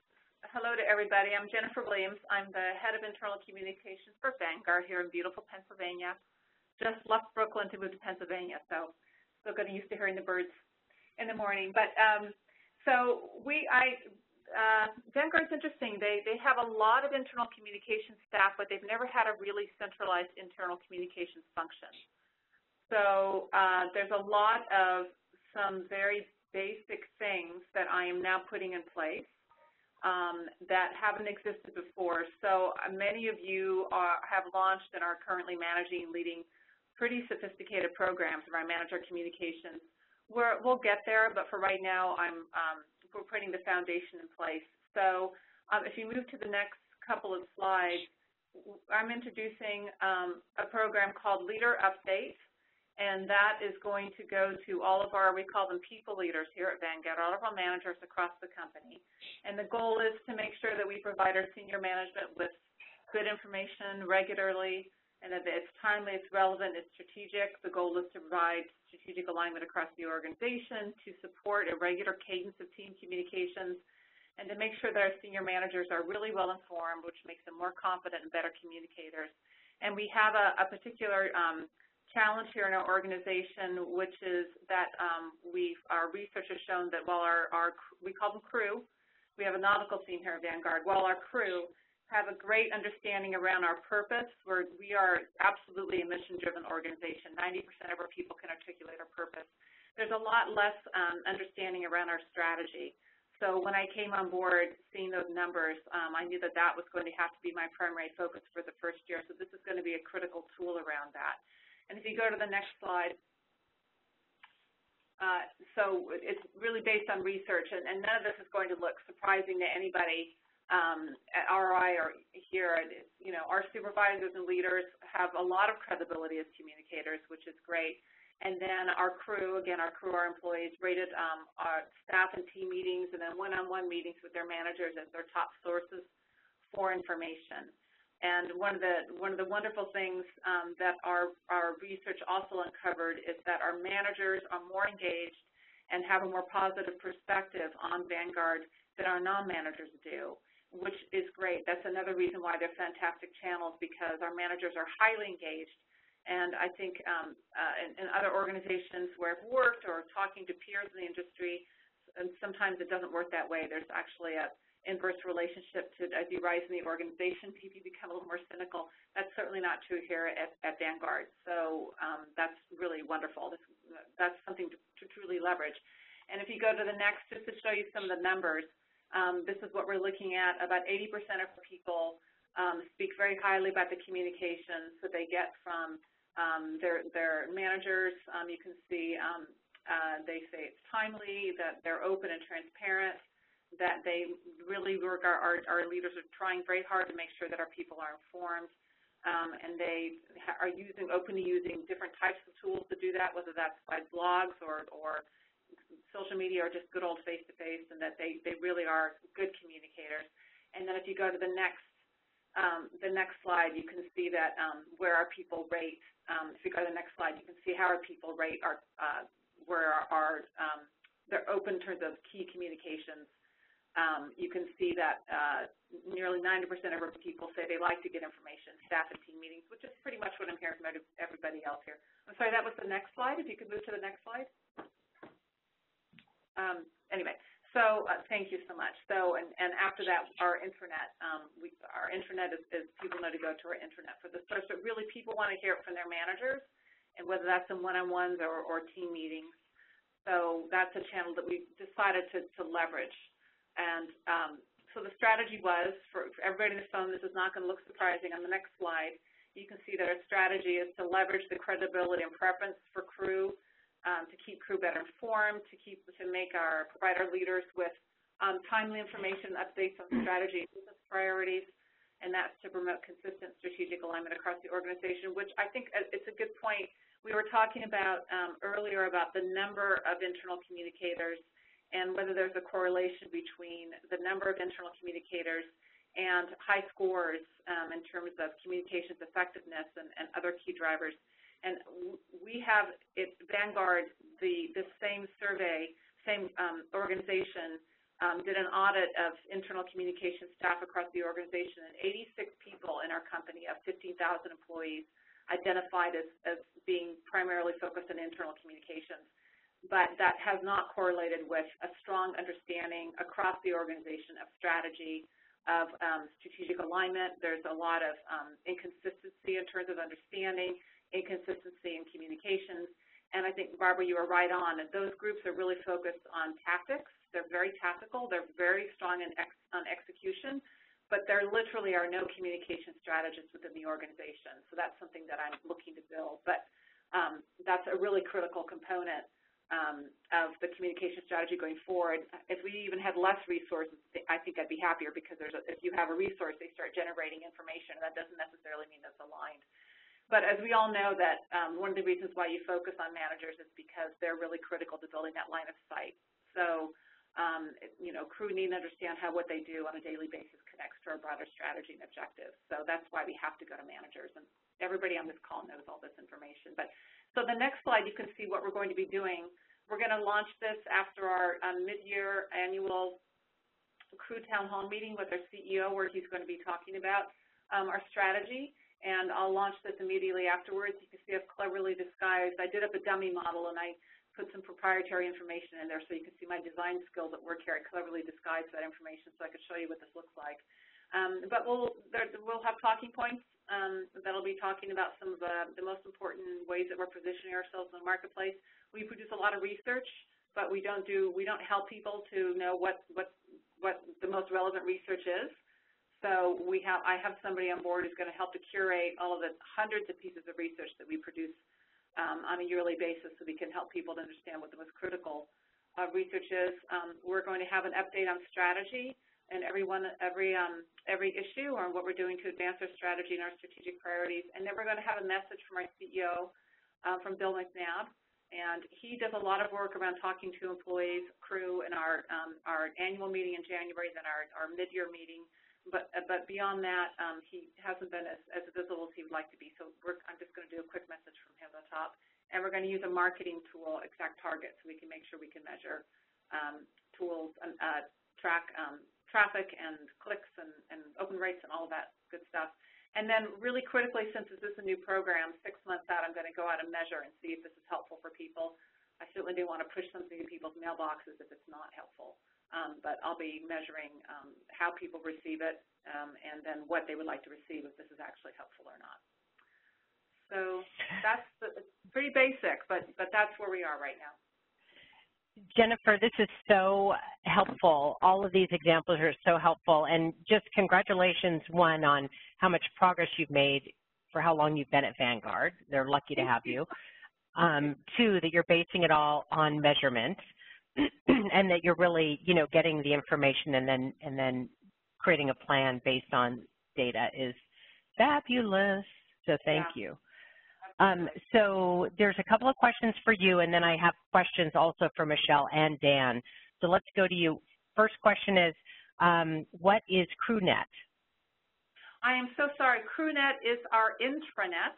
hello to everybody. I'm Jennifer Williams. I'm the head of internal communications for Vanguard here in beautiful Pennsylvania. Just left Brooklyn to move to Pennsylvania, so still getting used to hearing the birds in the morning. But um, so we, I, uh, Vanguard's interesting. They they have a lot of internal communications staff, but they've never had a really centralized internal communications function. So uh, there's a lot of some very basic things that I am now putting in place um, that haven't existed before. So uh, many of you are, have launched and are currently managing and leading pretty sophisticated programs around manager communications. We're, we'll get there, but for right now, I'm um, we're putting the foundation in place. So um, if you move to the next couple of slides, I'm introducing um, a program called Leader Update. And that is going to go to all of our, we call them people leaders here at Vanguard, all of our managers across the company. And the goal is to make sure that we provide our senior management with good information regularly and that it's timely, it's relevant, it's strategic. The goal is to provide strategic alignment across the organization, to support a regular cadence of team communications, and to make sure that our senior managers are really well informed, which makes them more confident and better communicators. And we have a, a particular um, challenge here in our organization, which is that um, we've, our research has shown that while our, our, we call them crew, we have a nautical theme here at Vanguard, while our crew have a great understanding around our purpose, where we are absolutely a mission-driven organization. ninety percent of our people can articulate our purpose. There's a lot less um, understanding around our strategy. So when I came on board, seeing those numbers, um, I knew that that was going to have to be my primary focus for the first year. So this is going to be a critical tool around that. And if you go to the next slide, uh, so it's really based on research, and, and none of this is going to look surprising to anybody um, at R O I or here. You know, our supervisors and leaders have a lot of credibility as communicators, which is great. And then our crew, again, our crew, our employees, rated um, our staff and team meetings and then one-on-one meetings with their managers as their top sources for information. And one of the one of the wonderful things um, that our our research also uncovered is that our managers are more engaged and have a more positive perspective on Vanguard than our non-managers do, which is great. That's another reason why they're fantastic channels, because our managers are highly engaged. And I think um, uh, in, in other organizations where I've worked or talking to peers in the industry, and sometimes it doesn't work that way. There's actually a inverse relationship to as you rise in the organization, people become a little more cynical. That's certainly not true here at, at Vanguard. So um, that's really wonderful. That's, that's something to, to truly leverage. And if you go to the next, just to show you some of the numbers, um, this is what we're looking at. About eighty percent of people um, speak very highly about the communications that they get from um, their, their managers. Um, you can see um, Uh, they say it's timely, that they're open and transparent, that they really work, our, our, our leaders are trying very hard to make sure that our people are informed, um, and they are using, open to using different types of tools to do that, whether that's by blogs or, or social media or just good old face-to-face, and that they, they really are good communicators. And then if you go to the next, um, the next slide, you can see that um, where our people rate. Um, if you go to the next slide, you can see how our people rate our, uh, where our, our um, they're open in terms of key communications. Um, you can see that uh, nearly ninety percent of our people say they like to get information, staff and team meetings, which is pretty much what I'm hearing from everybody else here. I'm sorry, that was the next slide. If you could move to the next slide. Um, anyway, so uh, thank you so much. So, and, and after that, our intranet, um, we, our intranet is, is people know to go to our intranet for the search, but really people want to hear it from their managers, and whether that's in one-on-ones or, or team meetings. So that's a channel that we've decided to, to leverage. And um, so the strategy was, for, for everybody on the phone, this is not going to look surprising. On the next slide, you can see that our strategy is to leverage the credibility and preference for Crew, um, to keep Crew better informed, to keep to make our provide our leaders with um, timely information, updates on strategy and business priorities, and that's to promote consistent strategic alignment across the organization, which I think it's a good point. We were talking about um, earlier about the number of internal communicators and whether there's a correlation between the number of internal communicators and high scores um, in terms of communications effectiveness and, and other key drivers. And we have at Vanguard, the, the same survey, same um, organization, um, did an audit of internal communication staff across the organization, and eighty-six people in our company of fifteen thousand employees identified as, as being primarily focused on internal communications. But that has not correlated with a strong understanding across the organization of strategy, of um, strategic alignment. There's a lot of um, inconsistency in terms of understanding, inconsistency in communications. And I think, Barbara, you were right on. And those groups are really focused on tactics. They're very tactical. They're very strong in ex on execution. But there literally are no communication strategists within the organization. So that's something that I'm looking to build. But um, that's a really critical component Um, of the communication strategy going forward. If we even had less resources, I think I'd be happier, because there's a, if you have a resource, they start generating information, and that doesn't necessarily mean that's aligned. But as we all know, that um, one of the reasons why you focus on managers is because they're really critical to building that line of sight. So, um, you know, Crew need to understand how what they do on a daily basis connects to our broader strategy and objectives. So that's why we have to go to managers, and everybody on this call knows all this information. But so the next slide, you can see what we're going to be doing. We're going to launch this after our um, mid-year annual Crew Town Hall meeting with our C E O, where he's going to be talking about um, our strategy, and I'll launch this immediately afterwards. You can see I've cleverly disguised. I did up a dummy model, and I put some proprietary information in there, so you can see my design skills at work here. I cleverly disguised that information so I could show you what this looks like. Um, but we'll, there, we'll have talking points um, that'll be talking about some of the, the most important ways that we're positioning ourselves in the marketplace. We produce a lot of research, but we don't do we don't help people to know what what what the most relevant research is. So we have I have somebody on board who's going to help to curate all of the hundreds of pieces of research that we produce um, on a yearly basis, so we can help people to understand what the most critical uh, research is. Um, we're going to have an update on strategy and everyone every um, every issue, or what we're doing to advance our strategy and our strategic priorities. And then we're going to have a message from our C E O, uh, from Bill McNabb. And he does a lot of work around talking to employees, Crew, in our um, our annual meeting in January, then our, our mid-year meeting. But but beyond that, um, he hasn't been as, as visible as he would like to be. So we're, I'm just going to do a quick message from him on top. And we're going to use a marketing tool, ExactTarget, so we can make sure we can measure um, tools, and uh, track um, traffic and clicks and, and open rates and all of that good stuff. And then really critically, since this is a new program, six months out, I'm going to go out and measure and see if this is helpful for people. I certainly do want to push something to people's mailboxes if it's not helpful. Um, but I'll be measuring um, how people receive it, um, and then what they would like to receive, if this is actually helpful or not. So that's the, it's pretty basic, but, but that's where we are right now. Jennifer, this is so helpful. All of these examples are so helpful, and just congratulations, one, on how much progress you've made for how long you've been at Vanguard. They're lucky to have you. Um, two, that you're basing it all on measurement, and that you're really, you know, getting the information and then and then creating a plan based on data is fabulous. So thank yeah. you. Um, so there's a couple of questions for you, and then I have questions also for Michelle and Dan. So let's go to you. First question is, um, what is CrewNet? I am so sorry. CrewNet is our intranet,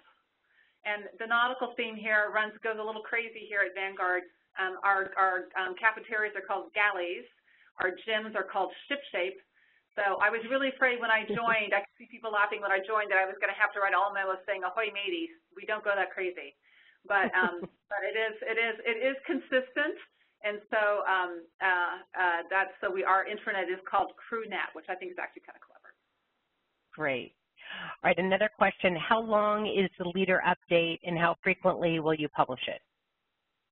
and the nautical theme here runs goes a little crazy here at Vanguard. Um, our our um, cafeterias are called galleys. Our gyms are called Shipshape. So I was really afraid when I joined. I could see people laughing when I joined that I was going to have to write all memos saying "Ahoy, mateys." We don't go that crazy, but um, but it is it is it is consistent. And so um, uh, uh, that's so we our intranet is called CrewNet, which I think is actually kind of clever. Great. All right, another question. How long is the leader update, and how frequently will you publish it?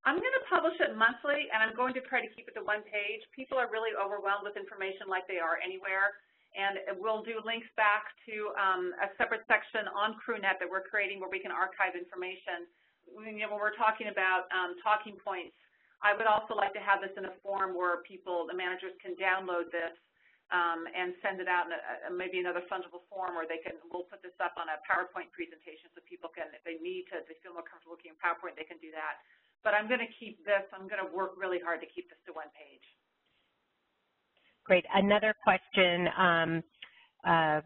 I'm going to publish it monthly, and I'm going to try to keep it to one page. People are really overwhelmed with information like they are anywhere, and we'll do links back to um, a separate section on CrewNet that we're creating where we can archive information. When, you know, when we're talking about um, talking points, I would also like to have this in a form where people, the managers, can download this um, and send it out in a, maybe another fungible form, or they can. We'll put this up on a PowerPoint presentation so people can, if they need to, if they feel more comfortable looking at PowerPoint, they can do that. But I'm going to keep this. I'm going to work really hard to keep this to one page. Great. Another question. Um, uh,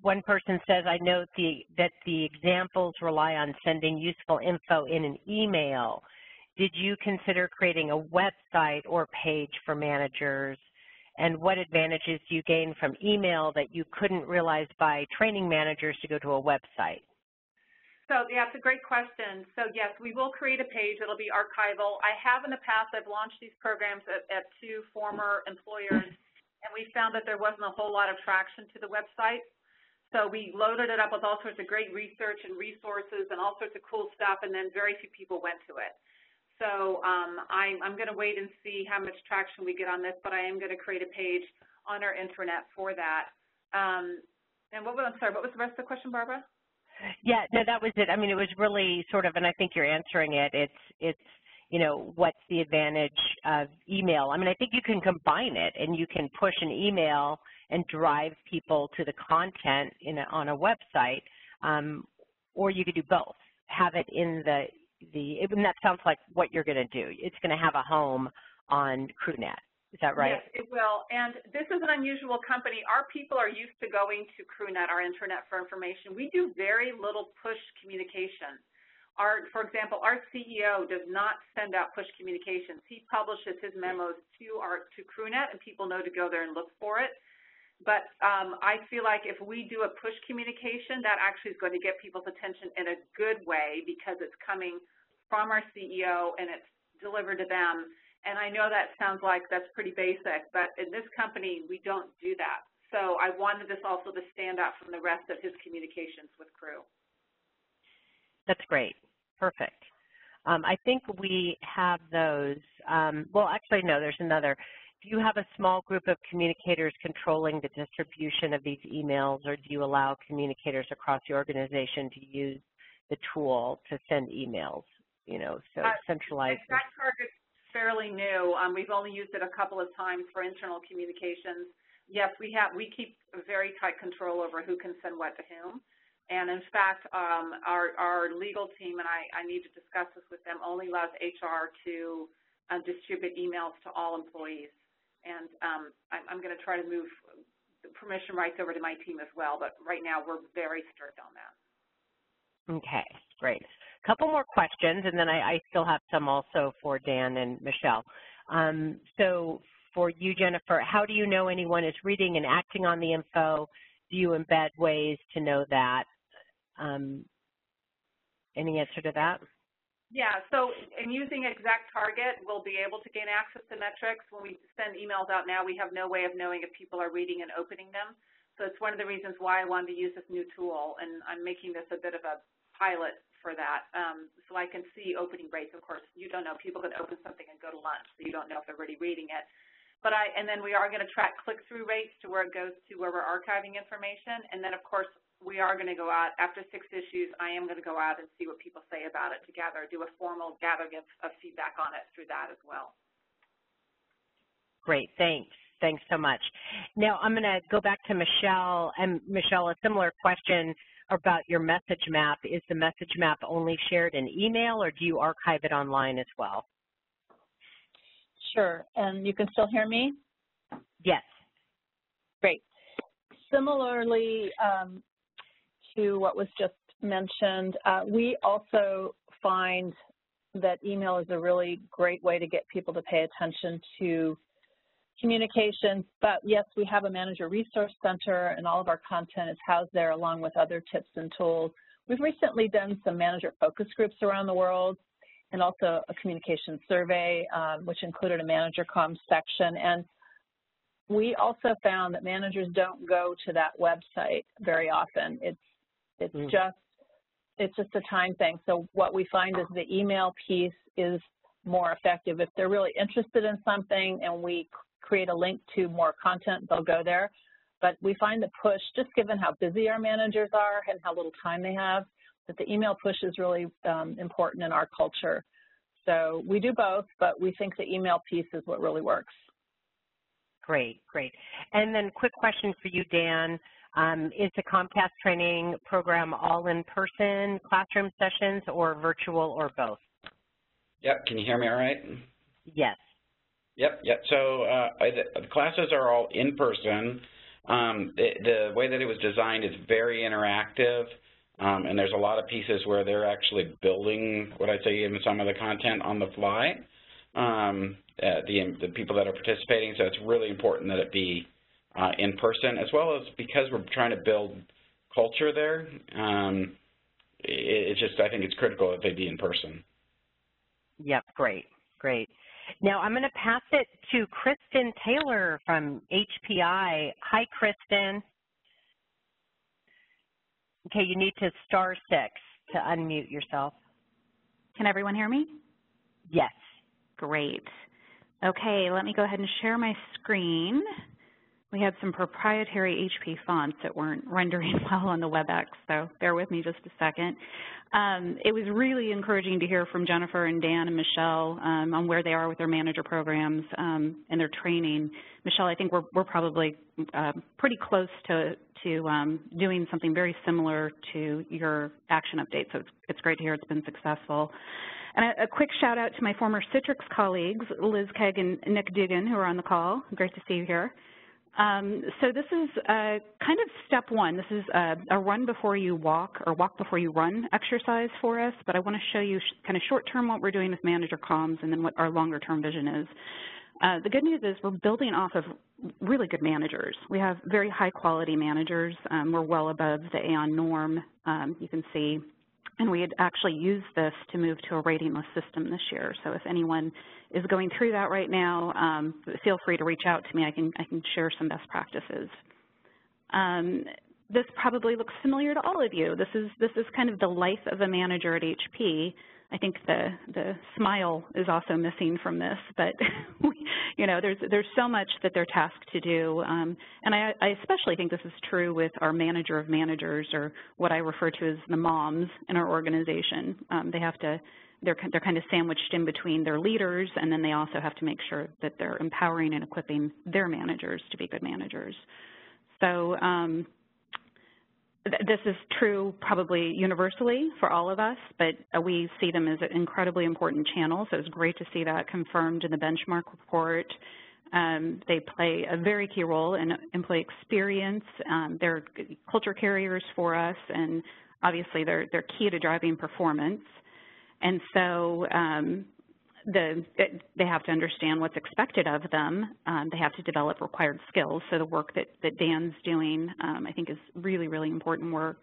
one person says, "I note the that the examples rely on sending useful info in an email. Did you consider creating a website or page for managers? And what advantages do you gain from email that you couldn't realize by training managers to go to a website?" So yeah, it's a great question. So yes, we will create a page. It'll be archival. I have in the past, I've launched these programs at, at two former employers, and we found that there wasn't a whole lot of traction to the website. So we loaded it up with all sorts of great research and resources and all sorts of cool stuff, and then very few people went to it. So um, I'm, I'm going to wait and see how much traction we get on this, but I am going to create a page on our intranet for that. Um, and what was, I'm sorry, what was the rest of the question, Barbara? Yeah, no, that was it. I mean, it was really sort of, and I think you're answering it, it's, it's, you know, what's the advantage of email? I mean, I think you can combine it, and you can push an email and drive people to the content in a, on a website, um, or you could do both. Have it in the, the it, and that sounds like what you're going to do. It's going to have a home on CrewNet. Is that right? Yes, it will. And this is an unusual company. Our people are used to going to CrewNet, our intranet, for information. We do very little push communication. Our, for example, our C E O does not send out push communications. He publishes his memos to our to CrewNet, and people know to go there and look for it. But um, I feel like if we do a push communication, that actually is going to get people's attention in a good way because it's coming from our C E O and it's delivered to them. And I know that sounds like that's pretty basic, but in this company, we don't do that. So I wanted this also to stand out from the rest of his communications with Crew. That's great. Perfect. Um, I think we have those. Um, well, actually, no, there's another. Do you have a small group of communicators controlling the distribution of these emails, or do you allow communicators across the organization to use the tool to send emails, you know, so uh, centralized? Fairly new. Um, we've only used it a couple of times for internal communications. Yes, we have. We keep very tight control over who can send what to whom. And in fact, um, our, our legal team, and I, I need to discuss this with them, only allows H R to uh, distribute emails to all employees. And um, I'm, I'm going to try to move the permission rights over to my team as well, but right now we're very strict on that. Okay, great. A couple more questions, and then I, I still have some also for Dan and Michelle. Um, so for you, Jennifer, how do you know anyone is reading and acting on the info? Do you embed ways to know that? Um, any answer to that? Yeah, so in using ExactTarget, we'll be able to gain access to metrics. When we send emails out now, we have no way of knowing if people are reading and opening them. So it's one of the reasons why I wanted to use this new tool, and I'm making this a bit of a pilot for that, um, so I can see opening rates. Of course, you don't know. People can open something and go to lunch, so you don't know if they're really reading it. But I, and then we are going to track click-through rates to where it goes to where we're archiving information, and then, of course, we are going to go out, after six issues, I am going to go out and see what people say about it together, do a formal gathering of, of feedback on it through that as well. Great, thanks. Thanks so much. Now, I'm going to go back to Michelle. And Michelle, a similar question about your message map. Is the message map only shared in email, or do you archive it online as well? Sure. And you can still hear me? Yes. Great. Similarly um, to what was just mentioned, uh, we also find that email is a really great way to get people to pay attention to communications, but yes, we have a manager resource center and all of our content is housed there along with other tips and tools. We've recently done some manager focus groups around the world and also a communication survey, um, which included a manager comms section. And we also found that managers don't go to that website very often. It's, it's, mm. just, it's just a time thing. So what we find is the email piece is more effective. If they're really interested in something and we create a link to more content, they'll go there. But we find the push, just given how busy our managers are and how little time they have, that the email push is really um, important in our culture. So we do both, but we think the email piece is what really works. Great, great. And then quick question for you, Dan. Um, is the Comcast training program all in-person classroom sessions or virtual or both? Yep, can you hear me all right? Yes. Yep, yep. So uh, the classes are all in person. Um, the, the way that it was designed is very interactive, um, and there's a lot of pieces where they're actually building what I'd say even some of the content on the fly, um, uh, the, the people that are participating. So it's really important that it be uh, in person, as well as because we're trying to build culture there. Um, it, it's just, I think it's critical that they be in person. Yep, great, great. Now, I'm going to pass it to Kristen Taylor from H P I. Hi, Kristen. Okay, you need to star six to unmute yourself. Can everyone hear me? Yes. Great. Okay, let me go ahead and share my screen. We had some proprietary H P fonts that weren't rendering well on the WebEx, so bear with me just a second. Um, it was really encouraging to hear from Jennifer and Dan and Michelle um, on where they are with their manager programs um, and their training. Michelle, I think we're, we're probably uh, pretty close to, to um, doing something very similar to your action update, so it's, it's great to hear it's been successful. And a, a quick shout out to my former Citrix colleagues, Liz Kegg and Nick Dugan, who are on the call. Great to see you here. Um, so this is uh, kind of step one. This is a, a run before you walk or walk before you run exercise for us, but I want to show you sh kind of short-term what we're doing with manager comms and then what our longer-term vision is. Uh, the good news is we're building off of really good managers. We have very high-quality managers. Um, we're well above the Aon norm, um, you can see, and we had actually used this to move to a ratingless system this year. So if anyone is going through that right now, um, feel free to reach out to me. I can, I can share some best practices. Um, this probably looks familiar to all of you. This is, this is kind of the life of a manager at H P. I think the, the smile is also missing from this, but you know, there's, there's so much that they're tasked to do. Um, and I, I especially think this is true with our manager of managers, or what I refer to as the moms in our organization. Um, they have to, they're, they're kind of sandwiched in between their leaders, and then they also have to make sure that they're empowering and equipping their managers to be good managers. So um, this is true probably universally for all of us, but we see them as an incredibly important channel, so it's great to see that confirmed in the benchmark report. Um, they play a very key role in employee experience. Um, they're culture carriers for us, and obviously they're, they're key to driving performance. And so um, the, it, they have to understand what's expected of them. Um, they have to develop required skills. So the work that, that Dan's doing, um, I think, is really, really important work.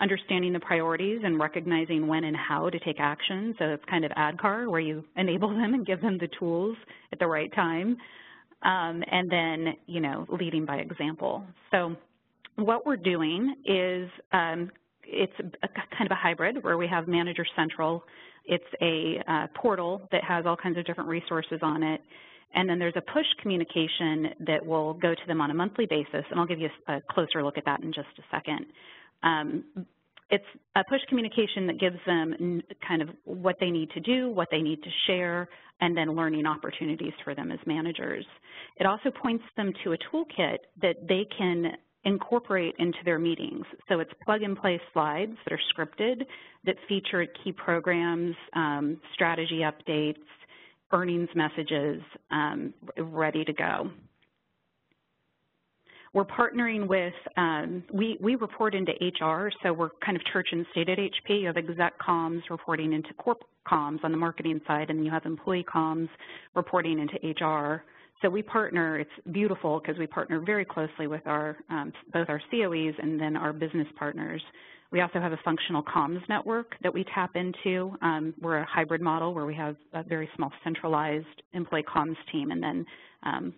Understanding the priorities and recognizing when and how to take action. So it's kind of ADCAR, where you enable them and give them the tools at the right time. Um, and then, you know, leading by example. So what we're doing is um, it's a, a kind of a hybrid where we have Manager Central. It's a uh, portal that has all kinds of different resources on it. And then there's a push communication that will go to them on a monthly basis, and I'll give you a closer look at that in just a second. um, it's a push communication that gives them kind of what they need to do, what they need to share, and then learning opportunities for them as managers. It also points them to a toolkit that they can incorporate into their meetings. So it's plug-and-play slides that are scripted that feature key programs, um, strategy updates, earnings messages, um, ready to go. We're partnering with, um, we, we report into H R, so we're kind of church and state at H P. You have exec comms reporting into corp comms on the marketing side, and you have employee comms reporting into H R. So we partner, it's beautiful because we partner very closely with our, um, both our C O Es and then our business partners. We also have a functional comms network that we tap into. Um, we're a hybrid model where we have a very small centralized employee comms team and then um,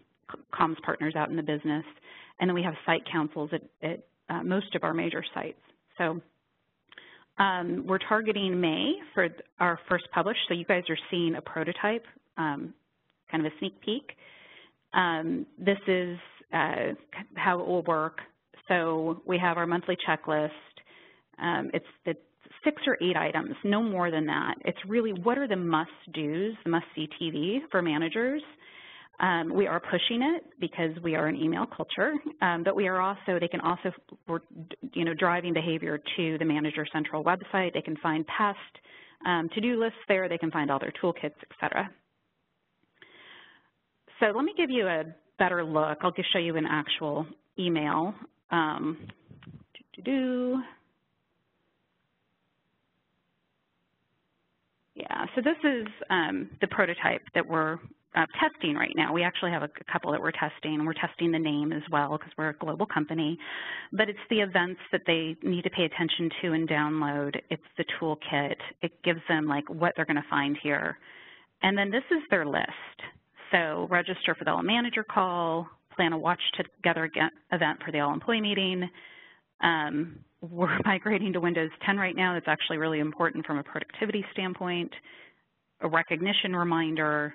comms partners out in the business. And then we have site councils at, at uh, most of our major sites. So um, we're targeting May for our first publish. So you guys are seeing a prototype, um, kind of a sneak peek. Um, this is uh, how it will work. So we have our monthly checklist. Um, it's the six or eight items, no more than that. It's really what are the must-dos, the must-see T V for managers. Um, we are pushing it because we are an email culture, um, but we are also, they can also, we're, you know, driving behavior to the Manager Central website. They can find past um, to-do lists there. They can find all their toolkits, et cetera. So let me give you a better look. I'll just show you an actual email. Um, doo -doo -doo. Yeah, so this is um, the prototype that we're uh, testing right now. We actually have a couple that we're testing. We're testing the name as well because we're a global company. But it's the events that they need to pay attention to and download. It's the toolkit. It gives them like what they're going to find here. And then this is their list. So register for the all-manager call, plan a watch together event for the all-employee meeting. Um, we're migrating to Windows ten right now. That's actually really important from a productivity standpoint. A recognition reminder.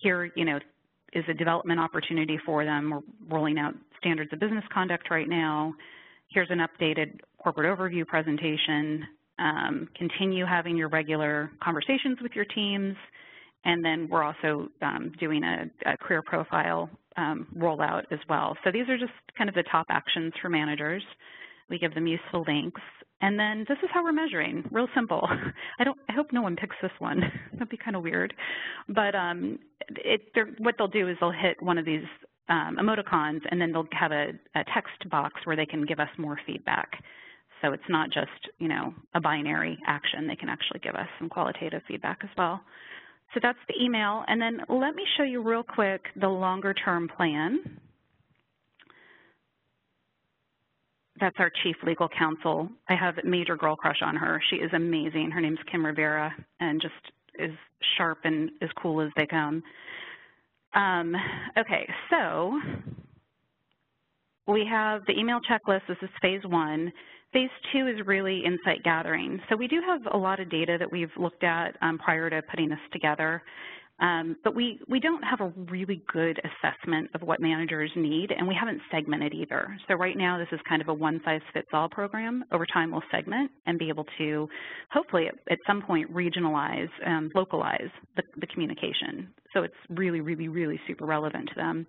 Here, you know, is a development opportunity for them. We're rolling out standards of business conduct right now. Here's an updated corporate overview presentation. Um, continue having your regular conversations with your teams. And then we're also um, doing a, a career profile um, rollout as well. So these are just kind of the top actions for managers. We give them useful links. And then this is how we're measuring, real simple. I, don't, I hope no one picks this one. That'd be kind of weird. But um, it, what they'll do is they'll hit one of these um, emoticons, and then they'll have a, a text box where they can give us more feedback. So it's not just, you know, a binary action. They can actually give us some qualitative feedback as well. So that's the email, and then let me show you real quick the longer-term plan. That's our chief legal counsel. I have a major girl crush on her. She is amazing. Her name's Kim Rivera and just is sharp and as cool as they come. Um, okay, so we have the email checklist. This is phase one. Phase two is really insight gathering. So we do have a lot of data that we've looked at um, prior to putting this together, um, but we, we don't have a really good assessment of what managers need, and we haven't segmented either. So right now this is kind of a one-size-fits-all program. Over time we'll segment and be able to hopefully at some point regionalize, um, localize the, the communication. So it's really, really, really super relevant to them.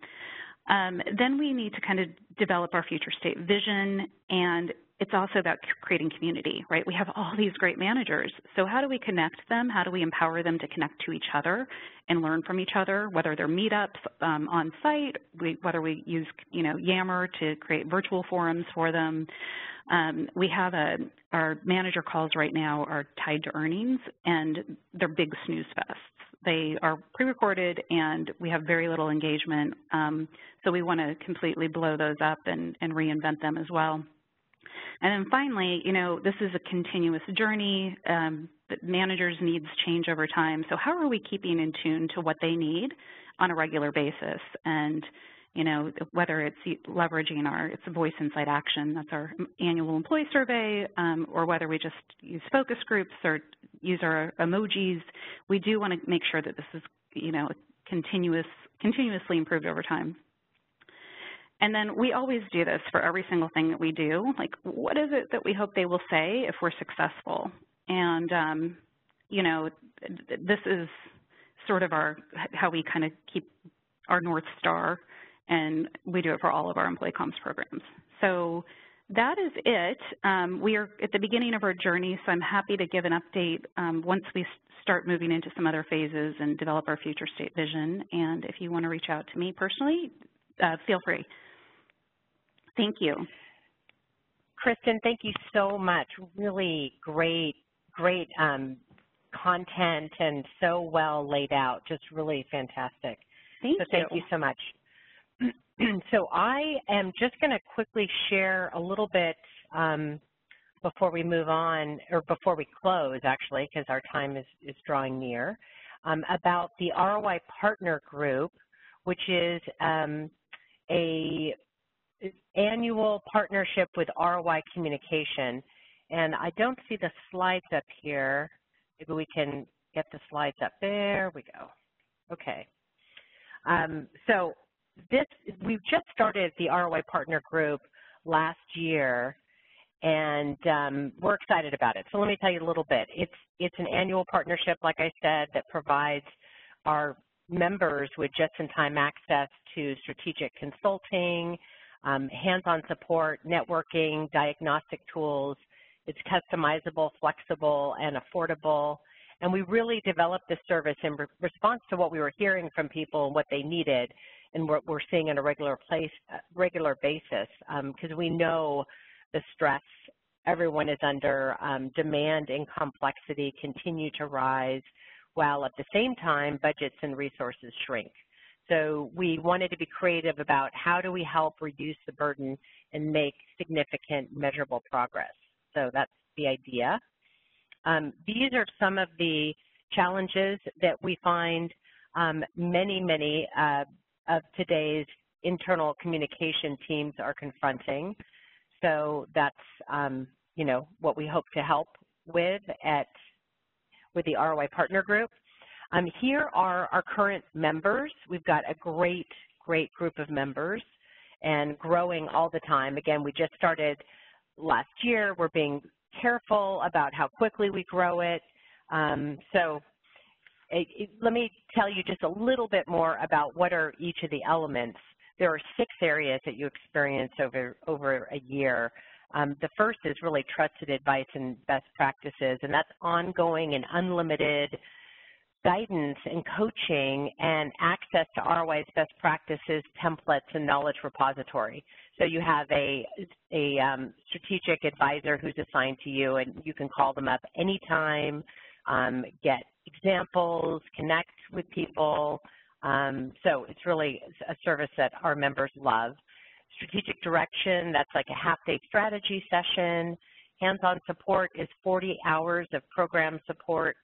Um, then we need to kind of develop our future state vision, and it's also about creating community, right? We have all these great managers. So how do we connect them? How do we empower them to connect to each other and learn from each other, whether they're meetups um, on site, we, whether we use, you know, Yammer to create virtual forums for them. Um, we have a, our manager calls right now are tied to earnings, and they're big snooze fests. They are pre-recorded, and we have very little engagement. Um, so we want to completely blow those up and, and reinvent them as well. And then finally, you know, this is a continuous journey. Um, managers' needs change over time. So how are we keeping in tune to what they need on a regular basis? And, you know, whether it's leveraging our, it's a Voice Insight Action, that's our annual employee survey, um, or whether we just use focus groups or use our emojis, we do want to make sure that this is, you know, continuous, continuously improved over time. And then we always do this for every single thing that we do. Like, what is it that we hope they will say if we're successful? And, um, you know, this is sort of our, how we kind of keep our North Star, and we do it for all of our employee comms programs. So that is it. Um, we are at the beginning of our journey, so I'm happy to give an update um, once we start moving into some other phases and develop our future state vision. And if you want to reach out to me personally, uh, feel free. Thank you. Kristen, thank you so much. Really great, great um, content and so well laid out. Just really fantastic. Thank so you. Thank you so much. So I am just going to quickly share a little bit um, before we move on, or before we close, actually, because our time is, is drawing near, um, about the R O I Partner Group, which is um, a annual partnership with R O I Communication. And I don't see the slides up here. Maybe we can get the slides up. There we go. Okay. Um, so this, we've just started the R O I Partner Group last year, and um, we're excited about it. So let me tell you a little bit. It's, it's an annual partnership, like I said, that provides our members with just-in-time access to strategic consulting, um, hands-on support, networking, diagnostic tools. It's customizable, flexible, and affordable. And we really developed this service in re response to what we were hearing from people and what they needed, and what we're seeing on a regular place, regular basis, because um, we know the stress everyone is under, um, demand and complexity continue to rise, while at the same time budgets and resources shrink. So we wanted to be creative about how do we help reduce the burden and make significant measurable progress. So that's the idea. Um, these are some of the challenges that we find um, many, many uh, of today's internal communication teams are confronting. So that's, um, you know, what we hope to help with at with the R O I Partner Group. Um, here are our current members. We've got a great, great group of members and growing all the time. Again, we just started last year. We're being careful about how quickly we grow it. Um, so it, it, let me tell you just a little bit more about what are each of the elements. There are six areas that you experience over, over a year. Um, the first is really trusted advice and best practices, and that's ongoing and unlimited guidance and coaching and access to R O I's best practices, templates, and knowledge repository. So you have a, a um, strategic advisor who's assigned to you, and you can call them up anytime, um, get examples, connect with people. Um, so it's really a service that our members love. Strategic direction, that's like a half-day strategy session. Hands-on support is forty hours of program support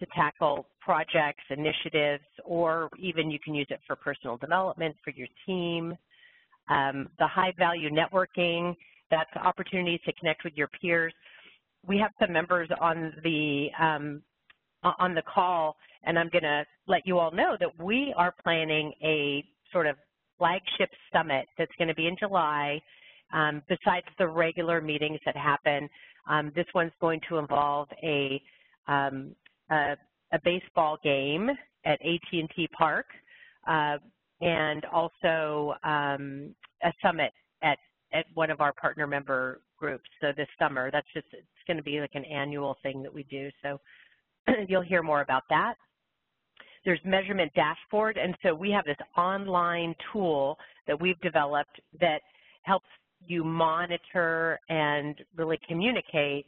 to tackle projects, initiatives, or even you can use it for personal development for your team. Um, the high-value networking, that's opportunities to connect with your peers. We have some members on the, um, on the call, and I'm going to let you all know that we are planning a sort of flagship summit that's going to be in July. Um, besides the regular meetings that happen, um, this one's going to involve a um, A, a baseball game at A T and T Park, uh, and also um, a summit at, at one of our partner member groups. So this summer, that's just, it's going to be like an annual thing that we do. So you'll hear more about that. There's measurement dashboard. And so we have this online tool that we've developed that helps you monitor and really communicate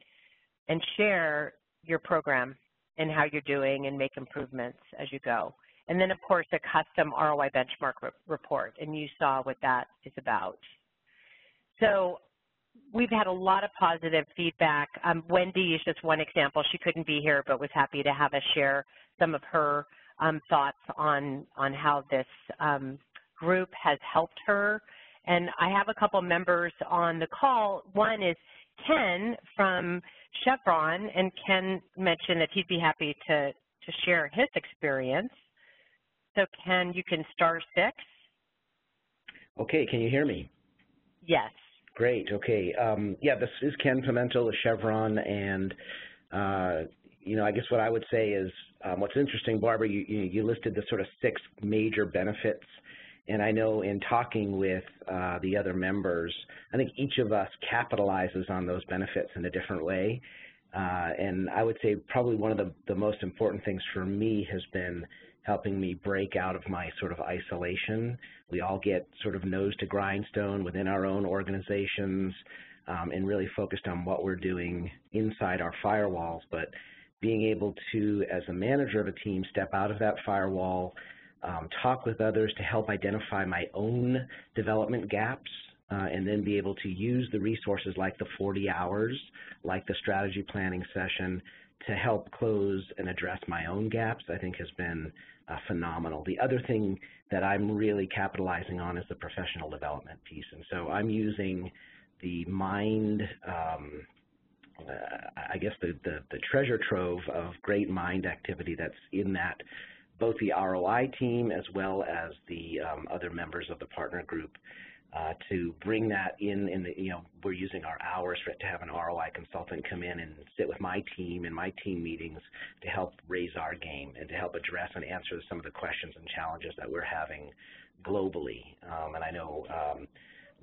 and share your program and how you're doing and make improvements as you go. And then, of course, a custom R O I benchmark re report, and you saw what that is about. So we've had a lot of positive feedback. Um, Wendy is just one example. She couldn't be here but was happy to have us share some of her um, thoughts on, on how this um, group has helped her. And I have a couple members on the call. One is Ken from Chevron, and Ken mentioned that he'd be happy to, to share his experience. So Ken, you can star six. Okay, can you hear me? Yes. Great, okay. Um, yeah, this is Ken Pimentel of Chevron, and uh, you know, I guess what I would say is um, what's interesting, Barbara, you, you listed the sort of six major benefits, and I know in talking with uh, the other members, I think each of us capitalizes on those benefits in a different way. Uh, and I would say probably one of the, the most important things for me has been helping me break out of my sort of isolation. We all get sort of nose to grindstone within our own organizations um, and really focused on what we're doing inside our firewalls. But being able to, as a manager of a team, step out of that firewall, um, talk with others to help identify my own development gaps, Uh, and then be able to use the resources like the forty hours, like the strategy planning session, to help close and address my own gaps, I think has been uh, phenomenal. The other thing that I'm really capitalizing on is the professional development piece. And so I'm using the mind, um, uh, I guess the, the, the treasure trove of great mind activity that's in that, both the R O I team as well as the um, other members of the partner group. Uh, to bring that in, in the, you know, we're using our hours for it to have an R O I consultant come in and sit with my team in my team meetings to help raise our game and to help address and answer some of the questions and challenges that we're having globally. Um, and I know um,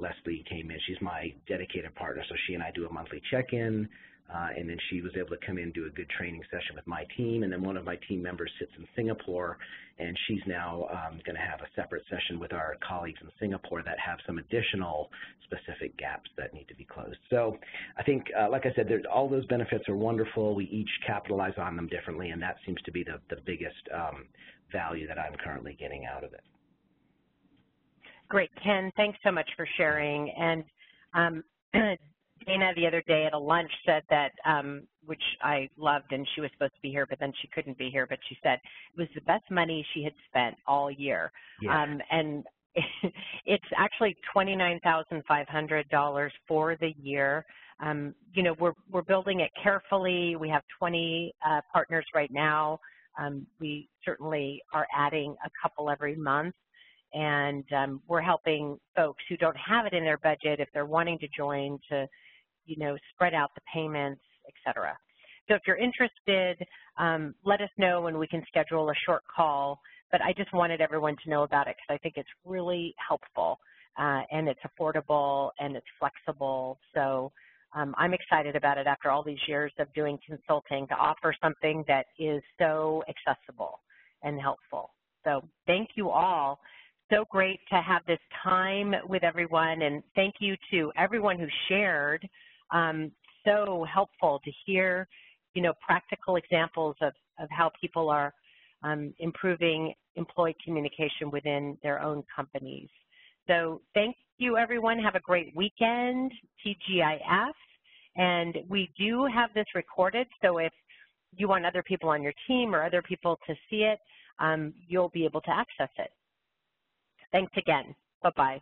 Leslie came in, she's my dedicated partner, so she and I do a monthly check-in, uh, and then she was able to come in, do a good training session with my team, and then one of my team members sits in Singapore, and she's now um, going to have a separate session with our colleagues in Singapore that have some additional specific gaps that need to be closed. So I think, uh, like I said, there's, all those benefits are wonderful. We each capitalize on them differently, and that seems to be the, the biggest um, value that I'm currently getting out of it. Great, Ken. Thanks so much for sharing. And um, Dana the other day at a lunch said that, um, which I loved, and she was supposed to be here, but then she couldn't be here, but she said it was the best money she had spent all year. Yeah. Um, and it's actually twenty-nine thousand five hundred dollars for the year. Um, you know, we're, we're building it carefully. We have twenty uh, partners right now. Um, we certainly are adding a couple every month. And um, we're helping folks who don't have it in their budget, if they're wanting to join, to, you know, spread out the payments, et cetera. So if you're interested, um, let us know and we can schedule a short call. But I just wanted everyone to know about it because I think it's really helpful, uh, and it's affordable and it's flexible. So um, I'm excited about it after all these years of doing consulting to offer something that is so accessible and helpful. So thank you all. So great to have this time with everyone, and thank you to everyone who shared. Um, so helpful to hear, you know, practical examples of, of how people are um, improving employee communication within their own companies. So thank you, everyone. Have a great weekend, T G I F. And we do have this recorded, so if you want other people on your team or other people to see it, um, you'll be able to access it. Thanks again. Bye-bye.